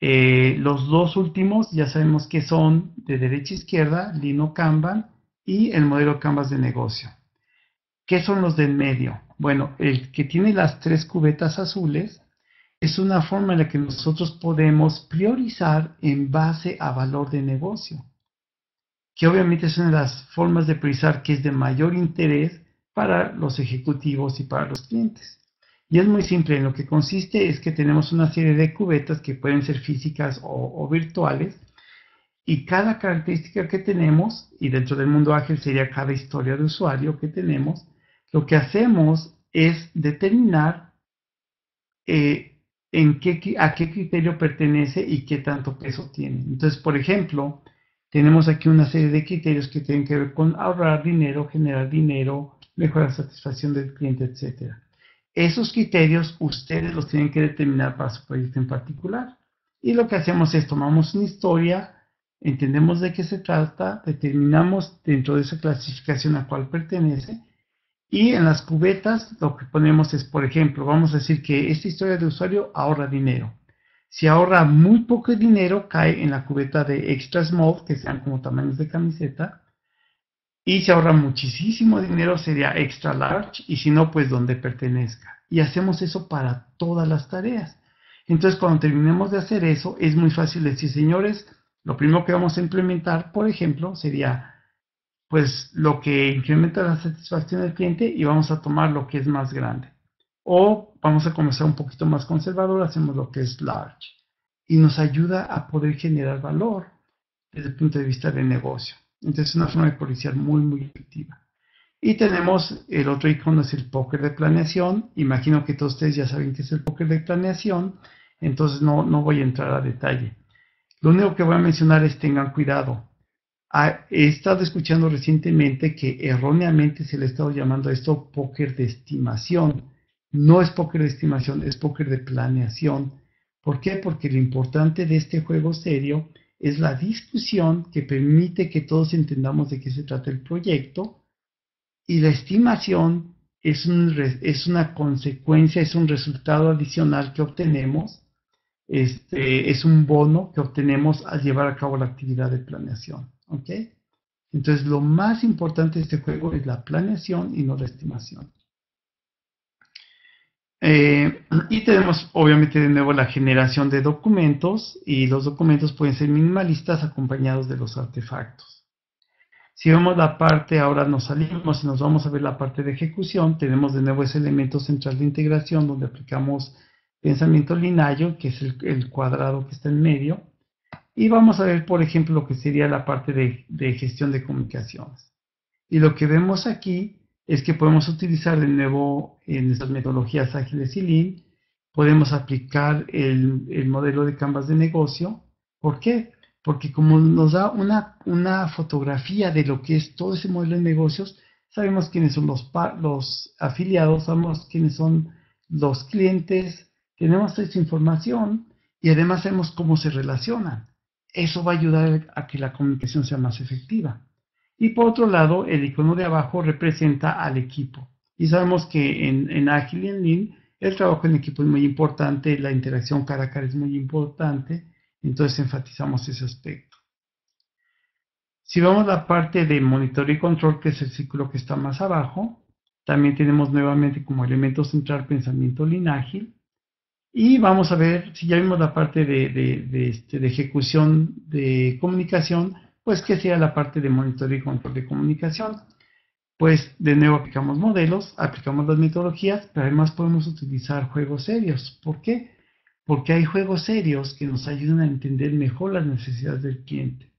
Eh, los dos últimos ya sabemos que son de derecha a izquierda, Lean o Kanban, y el modelo Canvas de negocio. ¿Qué son los del medio? Bueno, el que tiene las tres cubetas azules es una forma en la que nosotros podemos priorizar en base a valor de negocio. que obviamente es una de las formas de priorizar que es de mayor interés para los ejecutivos y para los clientes. Y es muy simple, en lo que consiste es que tenemos una serie de cubetas que pueden ser físicas o, o virtuales, y cada característica que tenemos, y dentro del mundo ágil sería cada historia de usuario que tenemos, lo que hacemos es determinar eh, en qué, a qué criterio pertenece y qué tanto peso tiene. Entonces, por ejemplo, tenemos aquí una serie de criterios que tienen que ver con ahorrar dinero, generar dinero, mejorar satisfacción del cliente, etcétera. Esos criterios ustedes los tienen que determinar para su proyecto en particular. Y lo que hacemos es tomamos una historia, entendemos de qué se trata, determinamos dentro de esa clasificación a cuál pertenece, y en las cubetas lo que ponemos es, por ejemplo, vamos a decir que esta historia de usuario ahorra dinero. Si ahorra muy poco dinero, cae en la cubeta de extra small, que sean como tamaños de camiseta, y si ahorra muchísimo dinero sería extra large, y si no, pues donde pertenezca. Y hacemos eso para todas las tareas. Entonces, cuando terminemos de hacer eso, es muy fácil decir, señores, lo primero que vamos a implementar, por ejemplo, sería pues lo que incrementa la satisfacción del cliente, y vamos a tomar lo que es más grande. O vamos a comenzar un poquito más conservador, hacemos lo que es large. Y nos ayuda a poder generar valor desde el punto de vista del negocio. Entonces es una forma de policiar muy, muy efectiva. Y tenemos el otro icono, es el póker de planeación. Imagino que todos ustedes ya saben qué es el póker de planeación, entonces no, no voy a entrar a detalle. Lo único que voy a mencionar es tengan cuidado. He estado escuchando recientemente que erróneamente se le ha estado llamando a esto póker de estimación. No es póker de estimación, es póker de planeación. ¿Por qué? Porque lo importante de este juego serio es la discusión que permite que todos entendamos de qué se trata el proyecto, y la estimación es, un, es una consecuencia, es un resultado adicional que obtenemos. Este, es un bono que obtenemos al llevar a cabo la actividad de planeación, ¿ok? Entonces, lo más importante de este juego es la planeación y no la estimación. Eh, y tenemos, obviamente, de nuevo la generación de documentos, y los documentos pueden ser minimalistas acompañados de los artefactos. Si vemos la parte, ahora nos salimos y nos vamos a ver la parte de ejecución, tenemos de nuevo ese elemento central de integración donde aplicamos pensamiento linayo, que es el, el cuadrado que está en medio, y vamos a ver, por ejemplo, lo que sería la parte de, de gestión de comunicaciones. Y lo que vemos aquí es que podemos utilizar de nuevo en nuestras metodologías ágiles y Lean, podemos aplicar el, el modelo de Canvas de negocio. ¿Por qué? Porque como nos da una, una fotografía de lo que es todo ese modelo de negocios, sabemos quiénes son los, los afiliados, sabemos quiénes son los clientes, tenemos esa información y además sabemos cómo se relacionan. Eso va a ayudar a que la comunicación sea más efectiva. Y por otro lado, el icono de abajo representa al equipo. Y sabemos que en, en Agile y en Lean, el trabajo en equipo es muy importante, la interacción cara a cara es muy importante, entonces enfatizamos ese aspecto. Si vemos la parte de monitoreo y control, que es el círculo que está más abajo, también tenemos nuevamente como elemento central pensamiento Lean Ágil. Y vamos a ver, si ya vimos la parte de, de, de, este, de ejecución de comunicación, pues ¿qué sería la parte de monitoreo y control de comunicación? Pues de nuevo aplicamos modelos, aplicamos las metodologías, pero además podemos utilizar juegos serios. ¿Por qué? Porque hay juegos serios que nos ayudan a entender mejor las necesidades del cliente,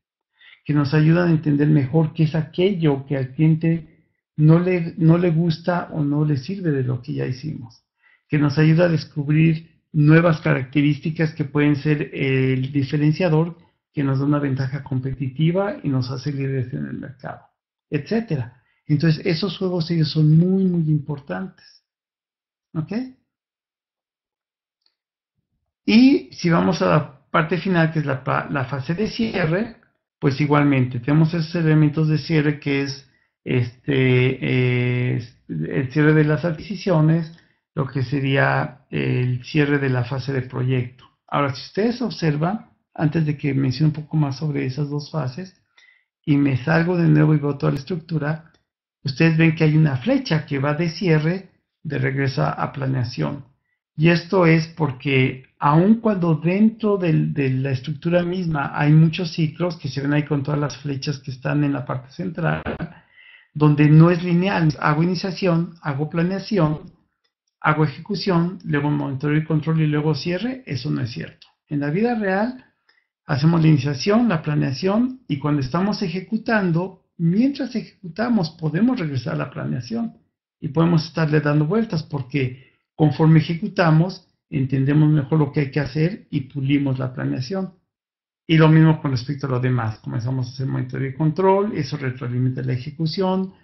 que nos ayudan a entender mejor qué es aquello que al cliente no le, no le gusta o no le sirve de lo que ya hicimos, que nos ayuda a descubrir nuevas características que pueden ser el diferenciador, que nos da una ventaja competitiva y nos hace líderes en el mercado, etcétera. Entonces, esos juegos serios son muy, muy importantes. ¿Ok? Y si vamos a la parte final, que es la, la fase de cierre, pues igualmente, tenemos esos elementos de cierre que es este, eh, el cierre de las adquisiciones, lo que sería el cierre de la fase de proyecto. Ahora, si ustedes observan, antes de que mencione un poco más sobre esas dos fases, y me salgo de nuevo y veo toda la estructura, ustedes ven que hay una flecha que va de cierre, de regreso a planeación. Y esto es porque aun cuando dentro del, de la estructura misma hay muchos ciclos que se ven ahí con todas las flechas que están en la parte central, donde no es lineal. Hago iniciación, hago planeación, hago ejecución, luego monitoreo y control y luego cierre. Eso no es cierto. En la vida real hacemos la iniciación, la planeación, y cuando estamos ejecutando, mientras ejecutamos podemos regresar a la planeación y podemos estarle dando vueltas, porque conforme ejecutamos entendemos mejor lo que hay que hacer y pulimos la planeación. Y lo mismo con respecto a lo demás. Comenzamos a hacer monitoreo y control, eso retroalimenta la ejecución,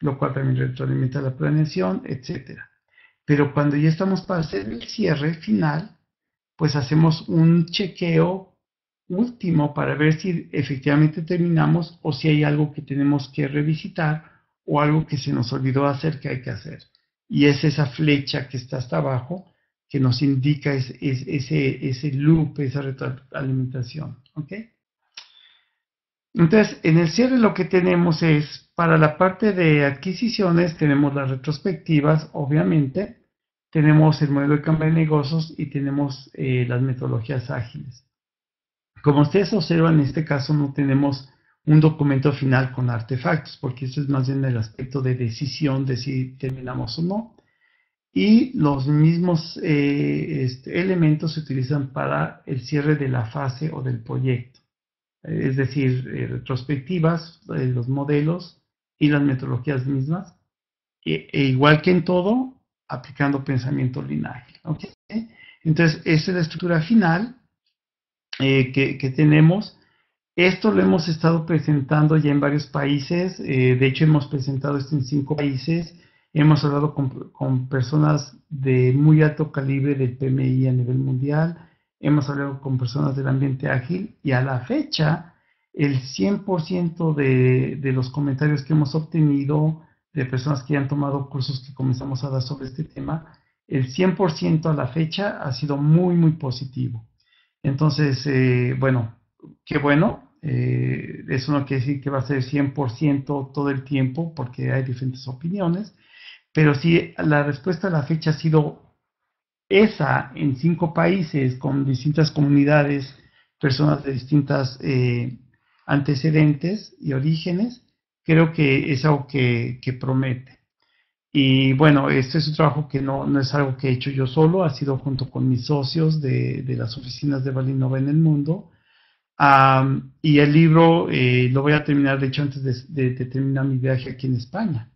lo cual también retroalimenta la planeación, etcétera. Pero cuando ya estamos para hacer el cierre final, pues hacemos un chequeo último para ver si efectivamente terminamos o si hay algo que tenemos que revisitar o algo que se nos olvidó hacer que hay que hacer. Y es esa flecha que está hasta abajo que nos indica ese, ese, ese loop, esa retroalimentación, ¿ok? Entonces, en el cierre lo que tenemos es, para la parte de adquisiciones, tenemos las retrospectivas, obviamente, tenemos el modelo de Kanban de negocios y tenemos eh, las metodologías ágiles. Como ustedes observan, en este caso no tenemos un documento final con artefactos, porque eso es más bien el aspecto de decisión de si terminamos o no. Y los mismos eh, este, elementos se utilizan para el cierre de la fase o del proyecto. Es decir, eh, retrospectivas, eh, los modelos y las metodologías mismas. E, e igual que en todo, aplicando pensamiento linaje, ¿okay? Entonces, esta es la estructura final eh, que, que tenemos. Esto lo hemos estado presentando ya en varios países. Eh, de hecho, hemos presentado esto en cinco países. Hemos hablado con, con personas de muy alto calibre del P M I a nivel mundial. Hemos hablado con personas del ambiente ágil. Y a la fecha, el cien por ciento de, de los comentarios que hemos obtenido de personas que han tomado cursos que comenzamos a dar sobre este tema, el cien por ciento a la fecha ha sido muy, muy positivo. Entonces, eh, bueno, qué bueno. Eh, eso no quiere decir que va a ser cien por ciento todo el tiempo, porque hay diferentes opiniones. Pero si la respuesta a la fecha ha sido esa en cinco países con distintas comunidades, personas de distintas eh, antecedentes y orígenes, creo que es algo que, que promete. Y bueno, este es un trabajo que no, no es algo que he hecho yo solo, ha sido junto con mis socios de, de las oficinas de Value Innova en el mundo. Um, y el libro eh, lo voy a terminar, de hecho, antes de, de, de terminar mi viaje aquí en España.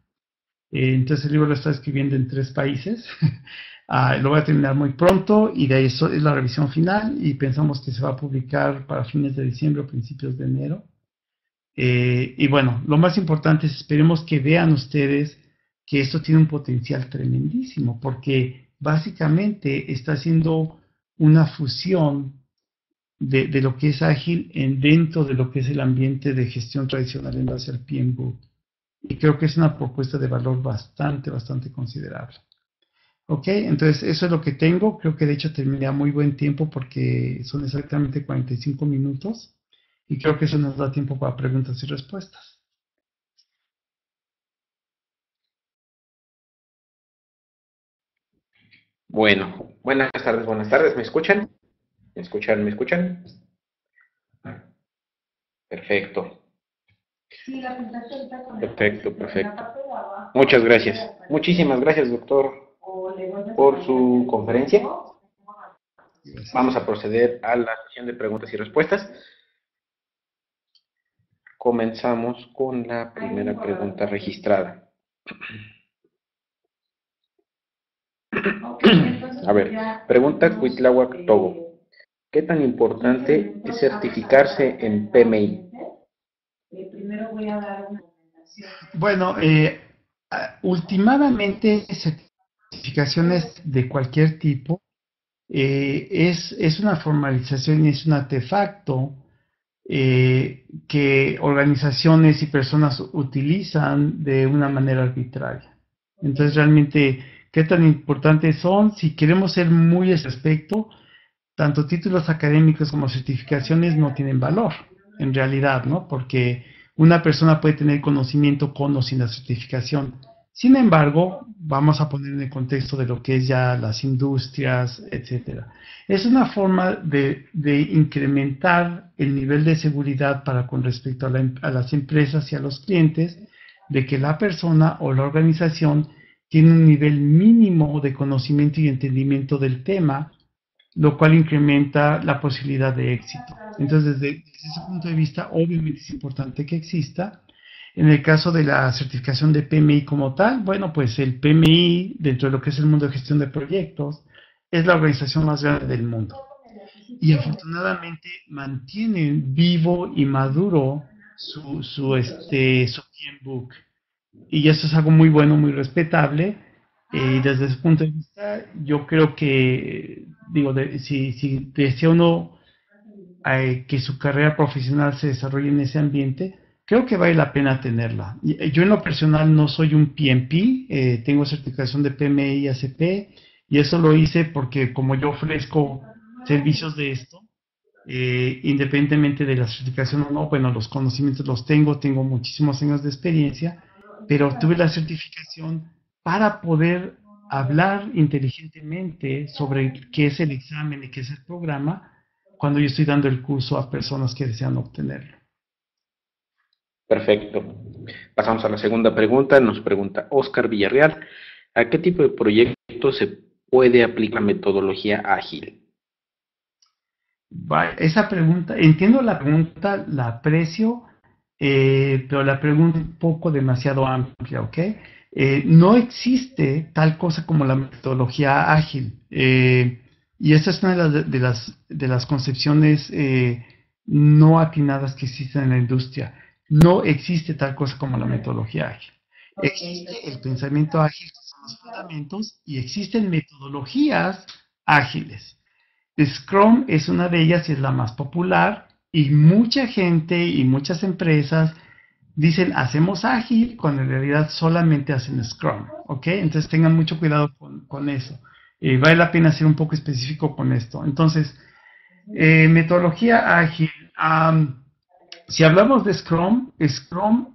Entonces el libro lo está escribiendo en tres países. ah, lo voy a terminar muy pronto y de ahí es la revisión final y pensamos que se va a publicar para fines de diciembre o principios de enero. Eh, y bueno, lo más importante es esperemos que vean ustedes que esto tiene un potencial tremendísimo, porque básicamente está haciendo una fusión de, de lo que es ágil en, dentro de lo que es el ambiente de gestión tradicional en base al P M B O K. Y creo que es una propuesta de valor bastante, bastante considerable. Ok, entonces eso es lo que tengo. Creo que de hecho terminé a muy buen tiempo porque son exactamente cuarenta y cinco minutos. Y creo que eso nos da tiempo para preguntas y respuestas. Bueno, buenas tardes, buenas tardes. ¿Me escuchan? ¿Me escuchan? ¿Me escuchan? Perfecto. Perfecto, perfecto. Muchas gracias. Muchísimas gracias, doctor, por su conferencia. Vamos a proceder a la sesión de preguntas y respuestas. Comenzamos con la primera pregunta registrada. A ver, pregunta Cuitláhuac Togo. ¿Qué tan importante es certificarse en P M I? Primero voy a dar una recomendación. Bueno, eh, últimamente certificaciones de cualquier tipo eh, es, es una formalización y es un artefacto eh, que organizaciones y personas utilizan de una manera arbitraria. Entonces, realmente, ¿qué tan importantes son? Si queremos ser muy al respecto, tanto títulos académicos como certificaciones no tienen valor. En realidad, ¿no? Porque una persona puede tener conocimiento con o sin la certificación. Sin embargo, vamos a poner en el contexto de lo que es ya las industrias, etcétera. Es una forma de, de incrementar el nivel de seguridad para con respecto a, la, a las empresas y a los clientes, de que la persona o la organización tiene un nivel mínimo de conocimiento y entendimiento del tema, lo cual incrementa la posibilidad de éxito. Entonces, desde, desde ese punto de vista, obviamente es importante que exista. En el caso de la certificación de P M I como tal, bueno, pues el P M I, dentro de lo que es el mundo de gestión de proyectos, es la organización más grande del mundo. Y afortunadamente mantiene vivo y maduro su, su, este, su P M B O K. Y eso es algo muy bueno, muy respetable. Eh, desde ese punto de vista, yo creo que... Digo, de, si, si desea uno eh, que su carrera profesional se desarrolle en ese ambiente, creo que vale la pena tenerla. Yo en lo personal no soy un P M P, eh, tengo certificación de P M I A C P, y eso lo hice porque como yo ofrezco servicios de esto, eh, independientemente de la certificación o no, bueno, los conocimientos los tengo, tengo muchísimos años de experiencia, pero obtuve la certificación para poder hablar inteligentemente sobre qué es el examen y qué es el programa cuando yo estoy dando el curso a personas que desean obtenerlo. Perfecto. Pasamos a la segunda pregunta. Nos pregunta Oscar Villarreal, ¿a qué tipo de proyectos se puede aplicar la metodología ágil? Esa pregunta, entiendo la pregunta, la aprecio, eh, pero la pregunta un poco demasiado amplia, ¿ok? Eh, no existe tal cosa como la metodología ágil, eh, y esta es una de las, de las, de las concepciones eh, no atinadas que existen en la industria. No existe tal cosa como la metodología ágil. Existe el pensamiento ágil, que son los fundamentos, y existen metodologías ágiles. Scrum es una de ellas y es la más popular, y mucha gente y muchas empresas dicen, hacemos ágil, cuando en realidad solamente hacen Scrum, ¿ok? Entonces tengan mucho cuidado con, con eso. Eh, vale la pena ser un poco específico con esto. Entonces, eh, metodología ágil. Um, si hablamos de Scrum, Scrum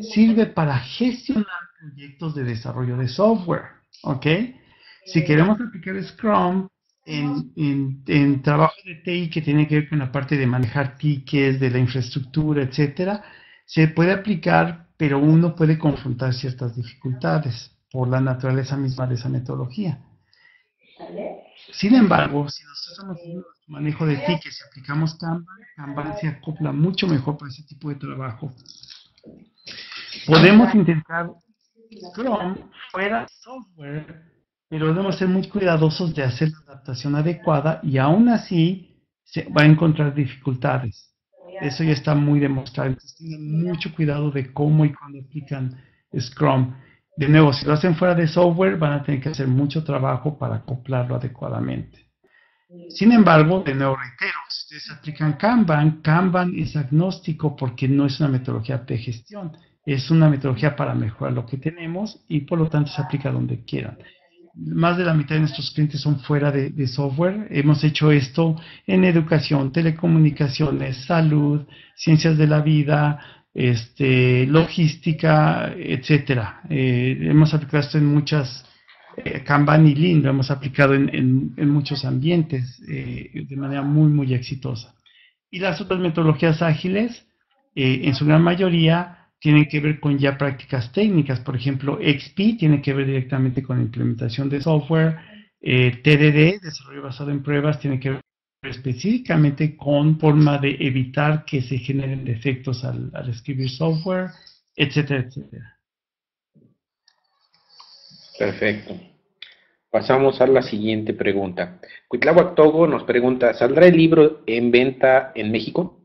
sirve para gestionar proyectos de desarrollo de software, ¿ok? Si queremos aplicar Scrum en, en, en trabajo de T I que tiene que ver con la parte de manejar tickets, de la infraestructura, etcétera, se puede aplicar, pero uno puede confrontar ciertas dificultades por la naturaleza misma de esa metodología. Sin embargo, si nosotros hacemos manejo de tickets y aplicamos Kanban, Kanban se acopla mucho mejor para ese tipo de trabajo. Podemos intentar Scrum fuera software, pero debemos ser muy cuidadosos de hacer la adaptación adecuada y aún así se va a encontrar dificultades. Eso ya está muy demostrado. Entonces, tienen mucho cuidado de cómo y cuándo aplican Scrum. De nuevo, si lo hacen fuera de software, van a tener que hacer mucho trabajo para acoplarlo adecuadamente. Sin embargo, de nuevo reitero, si ustedes aplican Kanban, Kanban es agnóstico porque no es una metodología de gestión. Es una metodología para mejorar lo que tenemos y por lo tanto se aplica donde quieran. Más de la mitad de nuestros clientes son fuera de, de software. Hemos hecho esto en educación, telecomunicaciones, salud, ciencias de la vida, este, logística, etcétera. Eh, hemos aplicado esto en muchas, eh, Kanban y Lean, lo hemos aplicado en, en, en muchos ambientes eh, de manera muy, muy exitosa. Y las otras metodologías ágiles, eh, en su gran mayoría, tienen que ver con ya prácticas técnicas. Por ejemplo, X P tiene que ver directamente con la implementación de software, eh, T D D, desarrollo basado en pruebas, tiene que ver específicamente con forma de evitar que se generen defectos al, al escribir software, etcétera, etcétera. Perfecto. Pasamos a la siguiente pregunta. Cuitláhuac Togo nos pregunta, ¿saldrá el libro en venta en México?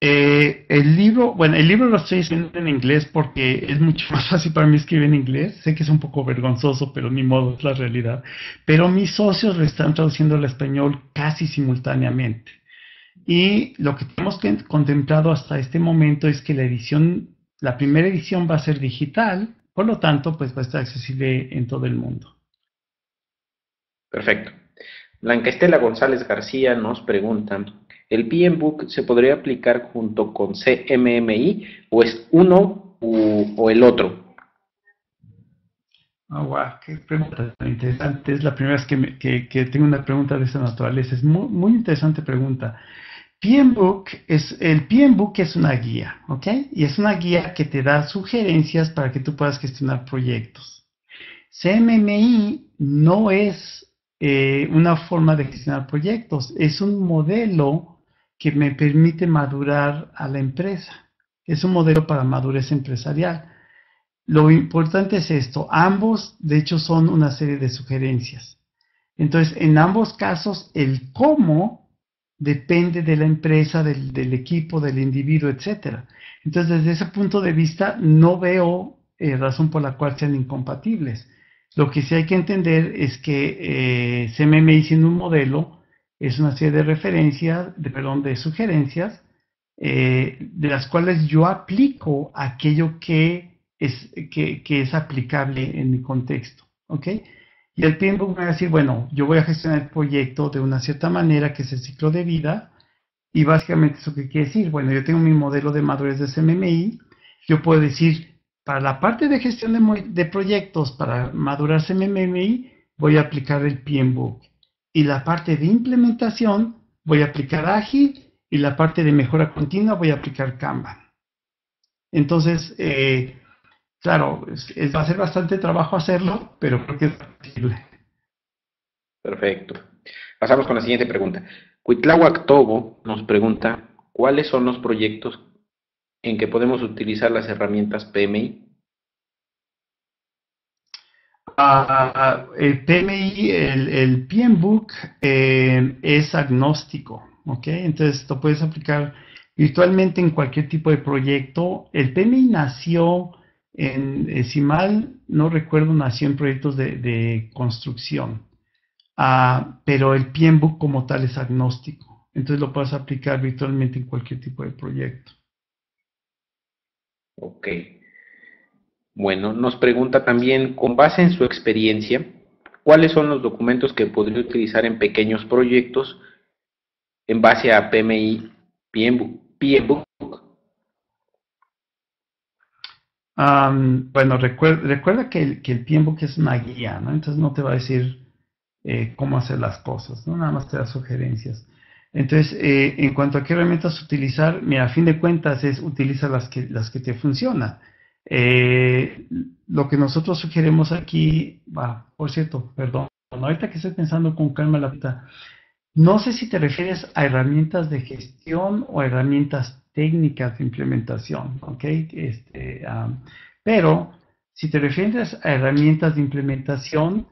Eh, el libro, bueno, el libro lo estoy escribiendo en inglés porque es mucho más fácil para mí escribir en inglés. Sé que es un poco vergonzoso, pero ni modo, es la realidad. Pero mis socios lo están traduciendo al español casi simultáneamente. Y lo que hemos contemplado hasta este momento es que la edición, la primera edición va a ser digital, por lo tanto, pues va a estar accesible en todo el mundo. Perfecto. Blanca Estela González García nos pregunta, ¿el P M B O K se podría aplicar junto con C M M I o es uno o, o el otro? Oh, wow, qué pregunta tan interesante. Es la primera vez que, me, que, que tengo una pregunta de esta naturaleza. Es muy, muy interesante pregunta. P M B O K es, el P M B O K es una guía, ¿ok? Y es una guía que te da sugerencias para que tú puedas gestionar proyectos. C M M I no es eh, una forma de gestionar proyectos, es un modelo que me permite madurar a la empresa. Es un modelo para madurez empresarial. Lo importante es esto, ambos de hecho son una serie de sugerencias. Entonces, en ambos casos, el cómo depende de la empresa, del, del equipo, del individuo, etcétera. Entonces, desde ese punto de vista, no veo eh, razón por la cual sean incompatibles. Lo que sí hay que entender es que eh, C M M I siendo un modelo es una serie de referencias, de, perdón, de sugerencias, eh, de las cuales yo aplico aquello que Es, que, que es aplicable en mi contexto, ¿ok? Y el P M B O K me va a decir, bueno, yo voy a gestionar el proyecto de una cierta manera, que es el ciclo de vida, y básicamente eso que quiere decir, bueno, yo tengo mi modelo de madurez de C M M I, yo puedo decir, para la parte de gestión de, de proyectos, para madurar C M M I, voy a aplicar el P M B O K, y la parte de implementación, voy a aplicar Agile, y la parte de mejora continua, voy a aplicar Kanban. Entonces, eh, claro, es, es, va a ser bastante trabajo hacerlo, pero creo que es posible. Perfecto. Pasamos con la siguiente pregunta. Cuitláhuac Togo nos pregunta, ¿cuáles son los proyectos en que podemos utilizar las herramientas P M I? Ah, el P M I, el, el P M B O K eh, es agnóstico, ¿ok? Entonces lo puedes aplicar virtualmente en cualquier tipo de proyecto. El P M I nació... En, eh, si mal no recuerdo, nació en proyectos de, de construcción, ah, pero el P M B O K como tal es agnóstico, entonces lo puedes aplicar virtualmente en cualquier tipo de proyecto. Ok. Bueno, nos pregunta también, con base en su experiencia, ¿cuáles son los documentos que podría utilizar en pequeños proyectos en base a P M I, P M B O K? Um, bueno, recuerda, recuerda que el, que el P M B O K es una guía, ¿no? Entonces no te va a decir eh, cómo hacer las cosas, ¿no? Nada más te da sugerencias. Entonces, eh, en cuanto a qué herramientas utilizar, mira, a fin de cuentas es utiliza las que, las que te funcionan. Eh, lo que nosotros sugerimos aquí, bah, por cierto, perdón, ahorita que estoy pensando con calma la pita, no sé si te refieres a herramientas de gestión o a herramientas técnicas de implementación, ¿ok? Este, um, pero si te refieres a herramientas de implementación,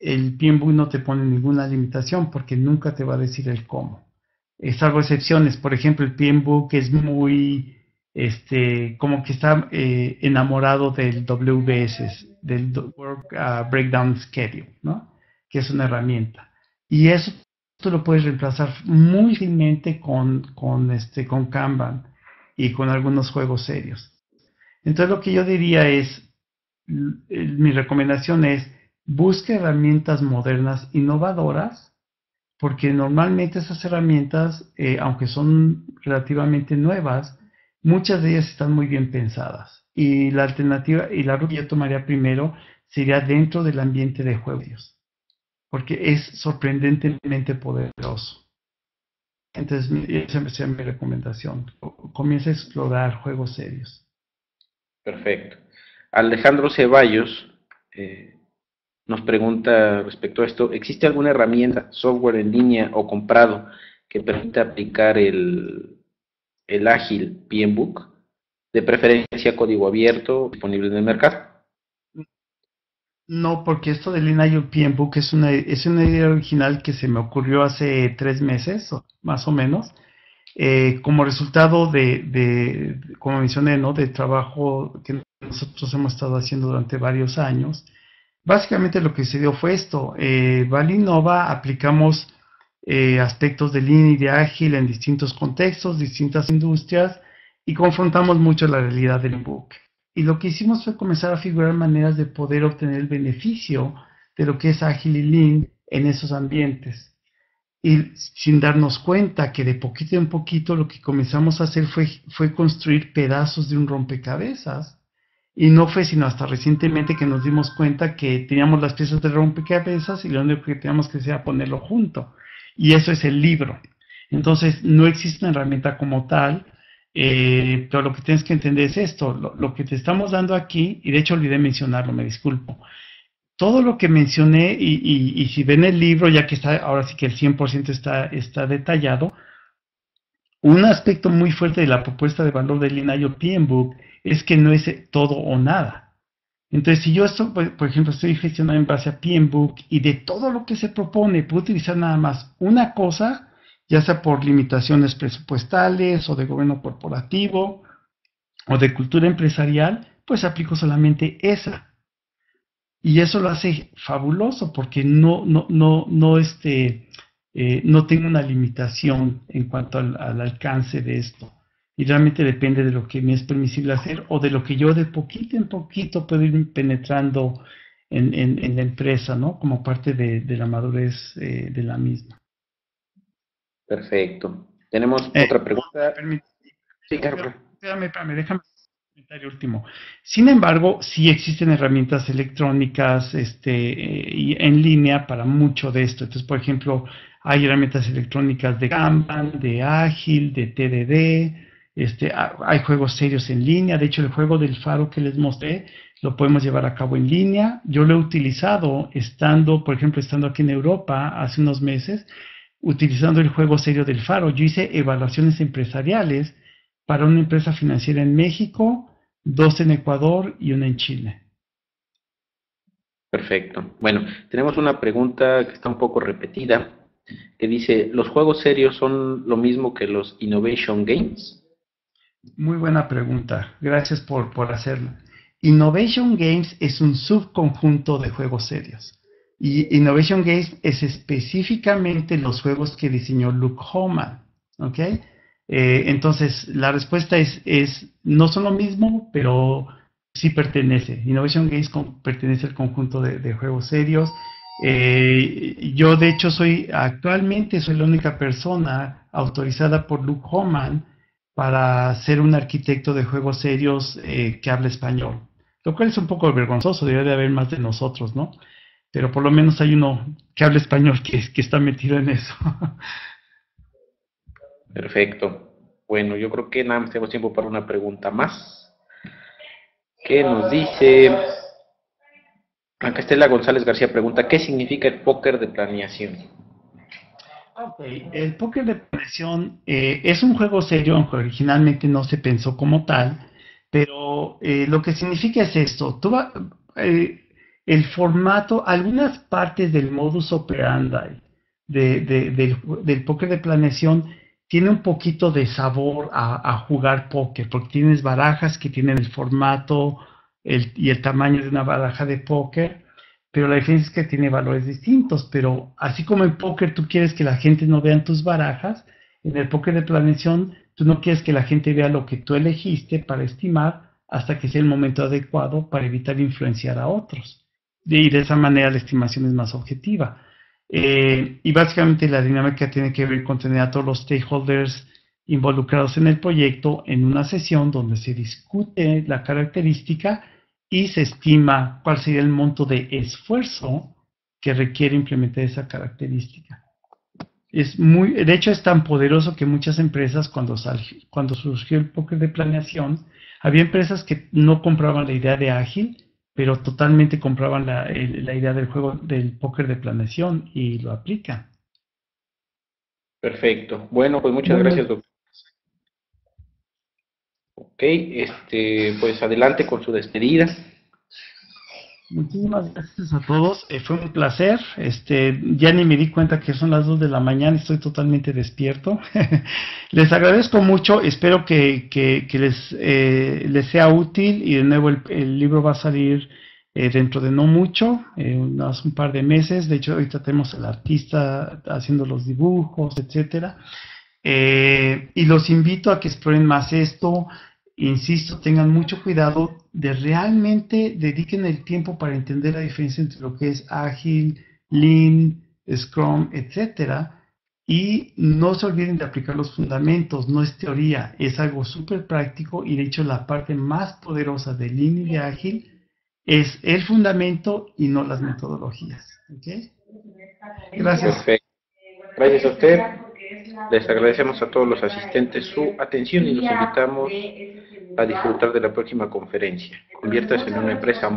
el P M B O K no te pone ninguna limitación porque nunca te va a decir el cómo. Eh, salvo excepciones, por ejemplo, el P M B O K es muy, este, como que está eh, enamorado del W B S, del Work uh, Breakdown Schedule, ¿no? Que es una herramienta. Y eso tú lo puedes reemplazar muy fácilmente con, con, este, con Kanban y con algunos juegos serios. Entonces lo que yo diría es, mi recomendación es, busca herramientas modernas innovadoras, porque normalmente esas herramientas, eh, aunque son relativamente nuevas, muchas de ellas están muy bien pensadas. Y la alternativa, y la ruta que yo tomaría primero, sería dentro del ambiente de juegos, porque es sorprendentemente poderoso. Entonces, esa es mi recomendación. Comienza a explorar juegos serios. Perfecto. Alejandro Ceballos eh, nos pregunta respecto a esto, ¿existe alguna herramienta, software en línea o comprado, que permita aplicar el, el Agile P M B O K, de preferencia código abierto, disponible en el mercado? No, porque esto del Lean Agile P M B O K es una, es una idea original que se me ocurrió hace tres meses, más o menos, eh, como resultado de, de, como mencioné, ¿no?, de trabajo que nosotros hemos estado haciendo durante varios años. Básicamente lo que sucedió fue esto. Eh, Value Innova aplicamos eh, aspectos de Lean y de Agile en distintos contextos, distintas industrias, y confrontamos mucho la realidad del P M B O K. Y lo que hicimos fue comenzar a figurar maneras de poder obtener el beneficio de lo que es Agile y Lean en esos ambientes. Y sin darnos cuenta que de poquito en poquito lo que comenzamos a hacer fue, fue construir pedazos de un rompecabezas Y no fue sino hasta recientemente que nos dimos cuenta que teníamos las piezas de rompecabezas y lo único que teníamos que hacer era ponerlo junto. Y eso es el libro. Entonces, no existe una herramienta como tal, eh, pero lo que tienes que entender es esto. Lo, lo que te estamos dando aquí, y de hecho olvidé mencionarlo, me disculpo. Todo lo que mencioné, y, y, y si ven el libro, ya que está ahora sí que el cien por ciento está, está detallado, un aspecto muy fuerte de la propuesta de valor del Lean I O P M B O K es que no es todo o nada. Entonces, si yo, esto, por ejemplo, estoy gestionando en base a P M B O K y de todo lo que se propone, puedo utilizar nada más una cosa, ya sea por limitaciones presupuestales o de gobierno corporativo o de cultura empresarial, pues aplico solamente esa. Y eso lo hace fabuloso porque no, no, no, no este... Eh, no tengo una limitación en cuanto al, al alcance de esto. Y realmente depende de lo que me es permisible hacer o de lo que yo de poquito en poquito puedo ir penetrando en, en, en la empresa, ¿no? Como parte de, de la madurez eh, de la misma. Perfecto. Tenemos eh, otra pregunta. Permite, sí, claro. Espérame, espérame, déjame un comentario último. Sin embargo, sí existen herramientas electrónicas este, eh, y en línea para mucho de esto. Entonces, por ejemplo, hay herramientas electrónicas de Kanban, de Agile, de T D D, este, hay juegos serios en línea. De hecho, el juego del Faro que les mostré lo podemos llevar a cabo en línea. Yo lo he utilizado estando, por ejemplo, estando aquí en Europa hace unos meses, utilizando el juego serio del Faro. Yo hice evaluaciones empresariales para una empresa financiera en México, dos en Ecuador y una en Chile. Perfecto. Bueno, tenemos una pregunta que está un poco repetida, que dice, ¿los juegos serios son lo mismo que los Innovation Games? Muy buena pregunta, gracias por, por hacerla. Innovation Games es un subconjunto de juegos serios. Y Innovation Games es específicamente los juegos que diseñó Luke Hohmann, ¿ok? Eh, entonces, la respuesta es, es, no son lo mismo, pero sí pertenece. Innovation Games con, pertenece al conjunto de, de juegos serios. Eh, yo de hecho soy actualmente soy la única persona autorizada por Luke Hohmann para ser un arquitecto de juegos serios eh, que habla español, lo cual es un poco vergonzoso, debería de haber más de nosotros, ¿no? Pero por lo menos hay uno que habla español que, que está metido en eso. Perfecto. Bueno, yo creo que nada más tenemos tiempo para una pregunta más que nos dice... Acá Estela González García pregunta, ¿qué significa el póker de planeación? Ok, el póker de planeación eh, es un juego serio, aunque originalmente no se pensó como tal, pero eh, lo que significa es esto, tú va, eh, el formato, algunas partes del modus operandi de, de, de, del, del póker de planeación tiene un poquito de sabor a, a jugar póker, porque tienes barajas que tienen el formato... El, y el tamaño de una baraja de póker, pero la diferencia es que tiene valores distintos, pero así como en póker tú quieres que la gente no vea tus barajas, en el póker de planeación tú no quieres que la gente vea lo que tú elegiste para estimar hasta que sea el momento adecuado para evitar influenciar a otros. Y de esa manera la estimación es más objetiva. Eh, y básicamente la dinámica tiene que ver con tener a todos los stakeholders involucrados en el proyecto en una sesión donde se discute la característica y se estima cuál sería el monto de esfuerzo que requiere implementar esa característica. Es muy, de hecho, es tan poderoso que muchas empresas, cuando, sal, cuando surgió el póker de planeación, había empresas que no compraban la idea de Ágil, pero totalmente compraban la, la idea del juego del póker de planeación y lo aplican. Perfecto. Bueno, pues muchas gracias, doctor. Ok, este, pues adelante con su despedida. Muchísimas gracias a todos, eh, fue un placer, este, ya ni me di cuenta que son las dos de la mañana y estoy totalmente despierto. Les agradezco mucho, espero que, que, que les, eh, les sea útil y de nuevo el, el libro va a salir eh, dentro de no mucho, eh, unos, un par de meses, de hecho ahorita tenemos al artista haciendo los dibujos, etcétera. Eh, y los invito a que exploren más esto. Insisto, tengan mucho cuidado de realmente dediquen el tiempo para entender la diferencia entre lo que es Agile, Lean, Scrum, etcétera, Y no se olviden de aplicar los fundamentos, no es teoría, es algo súper práctico, y de hecho la parte más poderosa de Lean y de Agile es el fundamento y no las metodologías. ¿Okay? Gracias. Perfecto. Gracias a usted. Les agradecemos a todos los asistentes su atención y los invitamos a disfrutar de la próxima conferencia. Conviértase en una empresa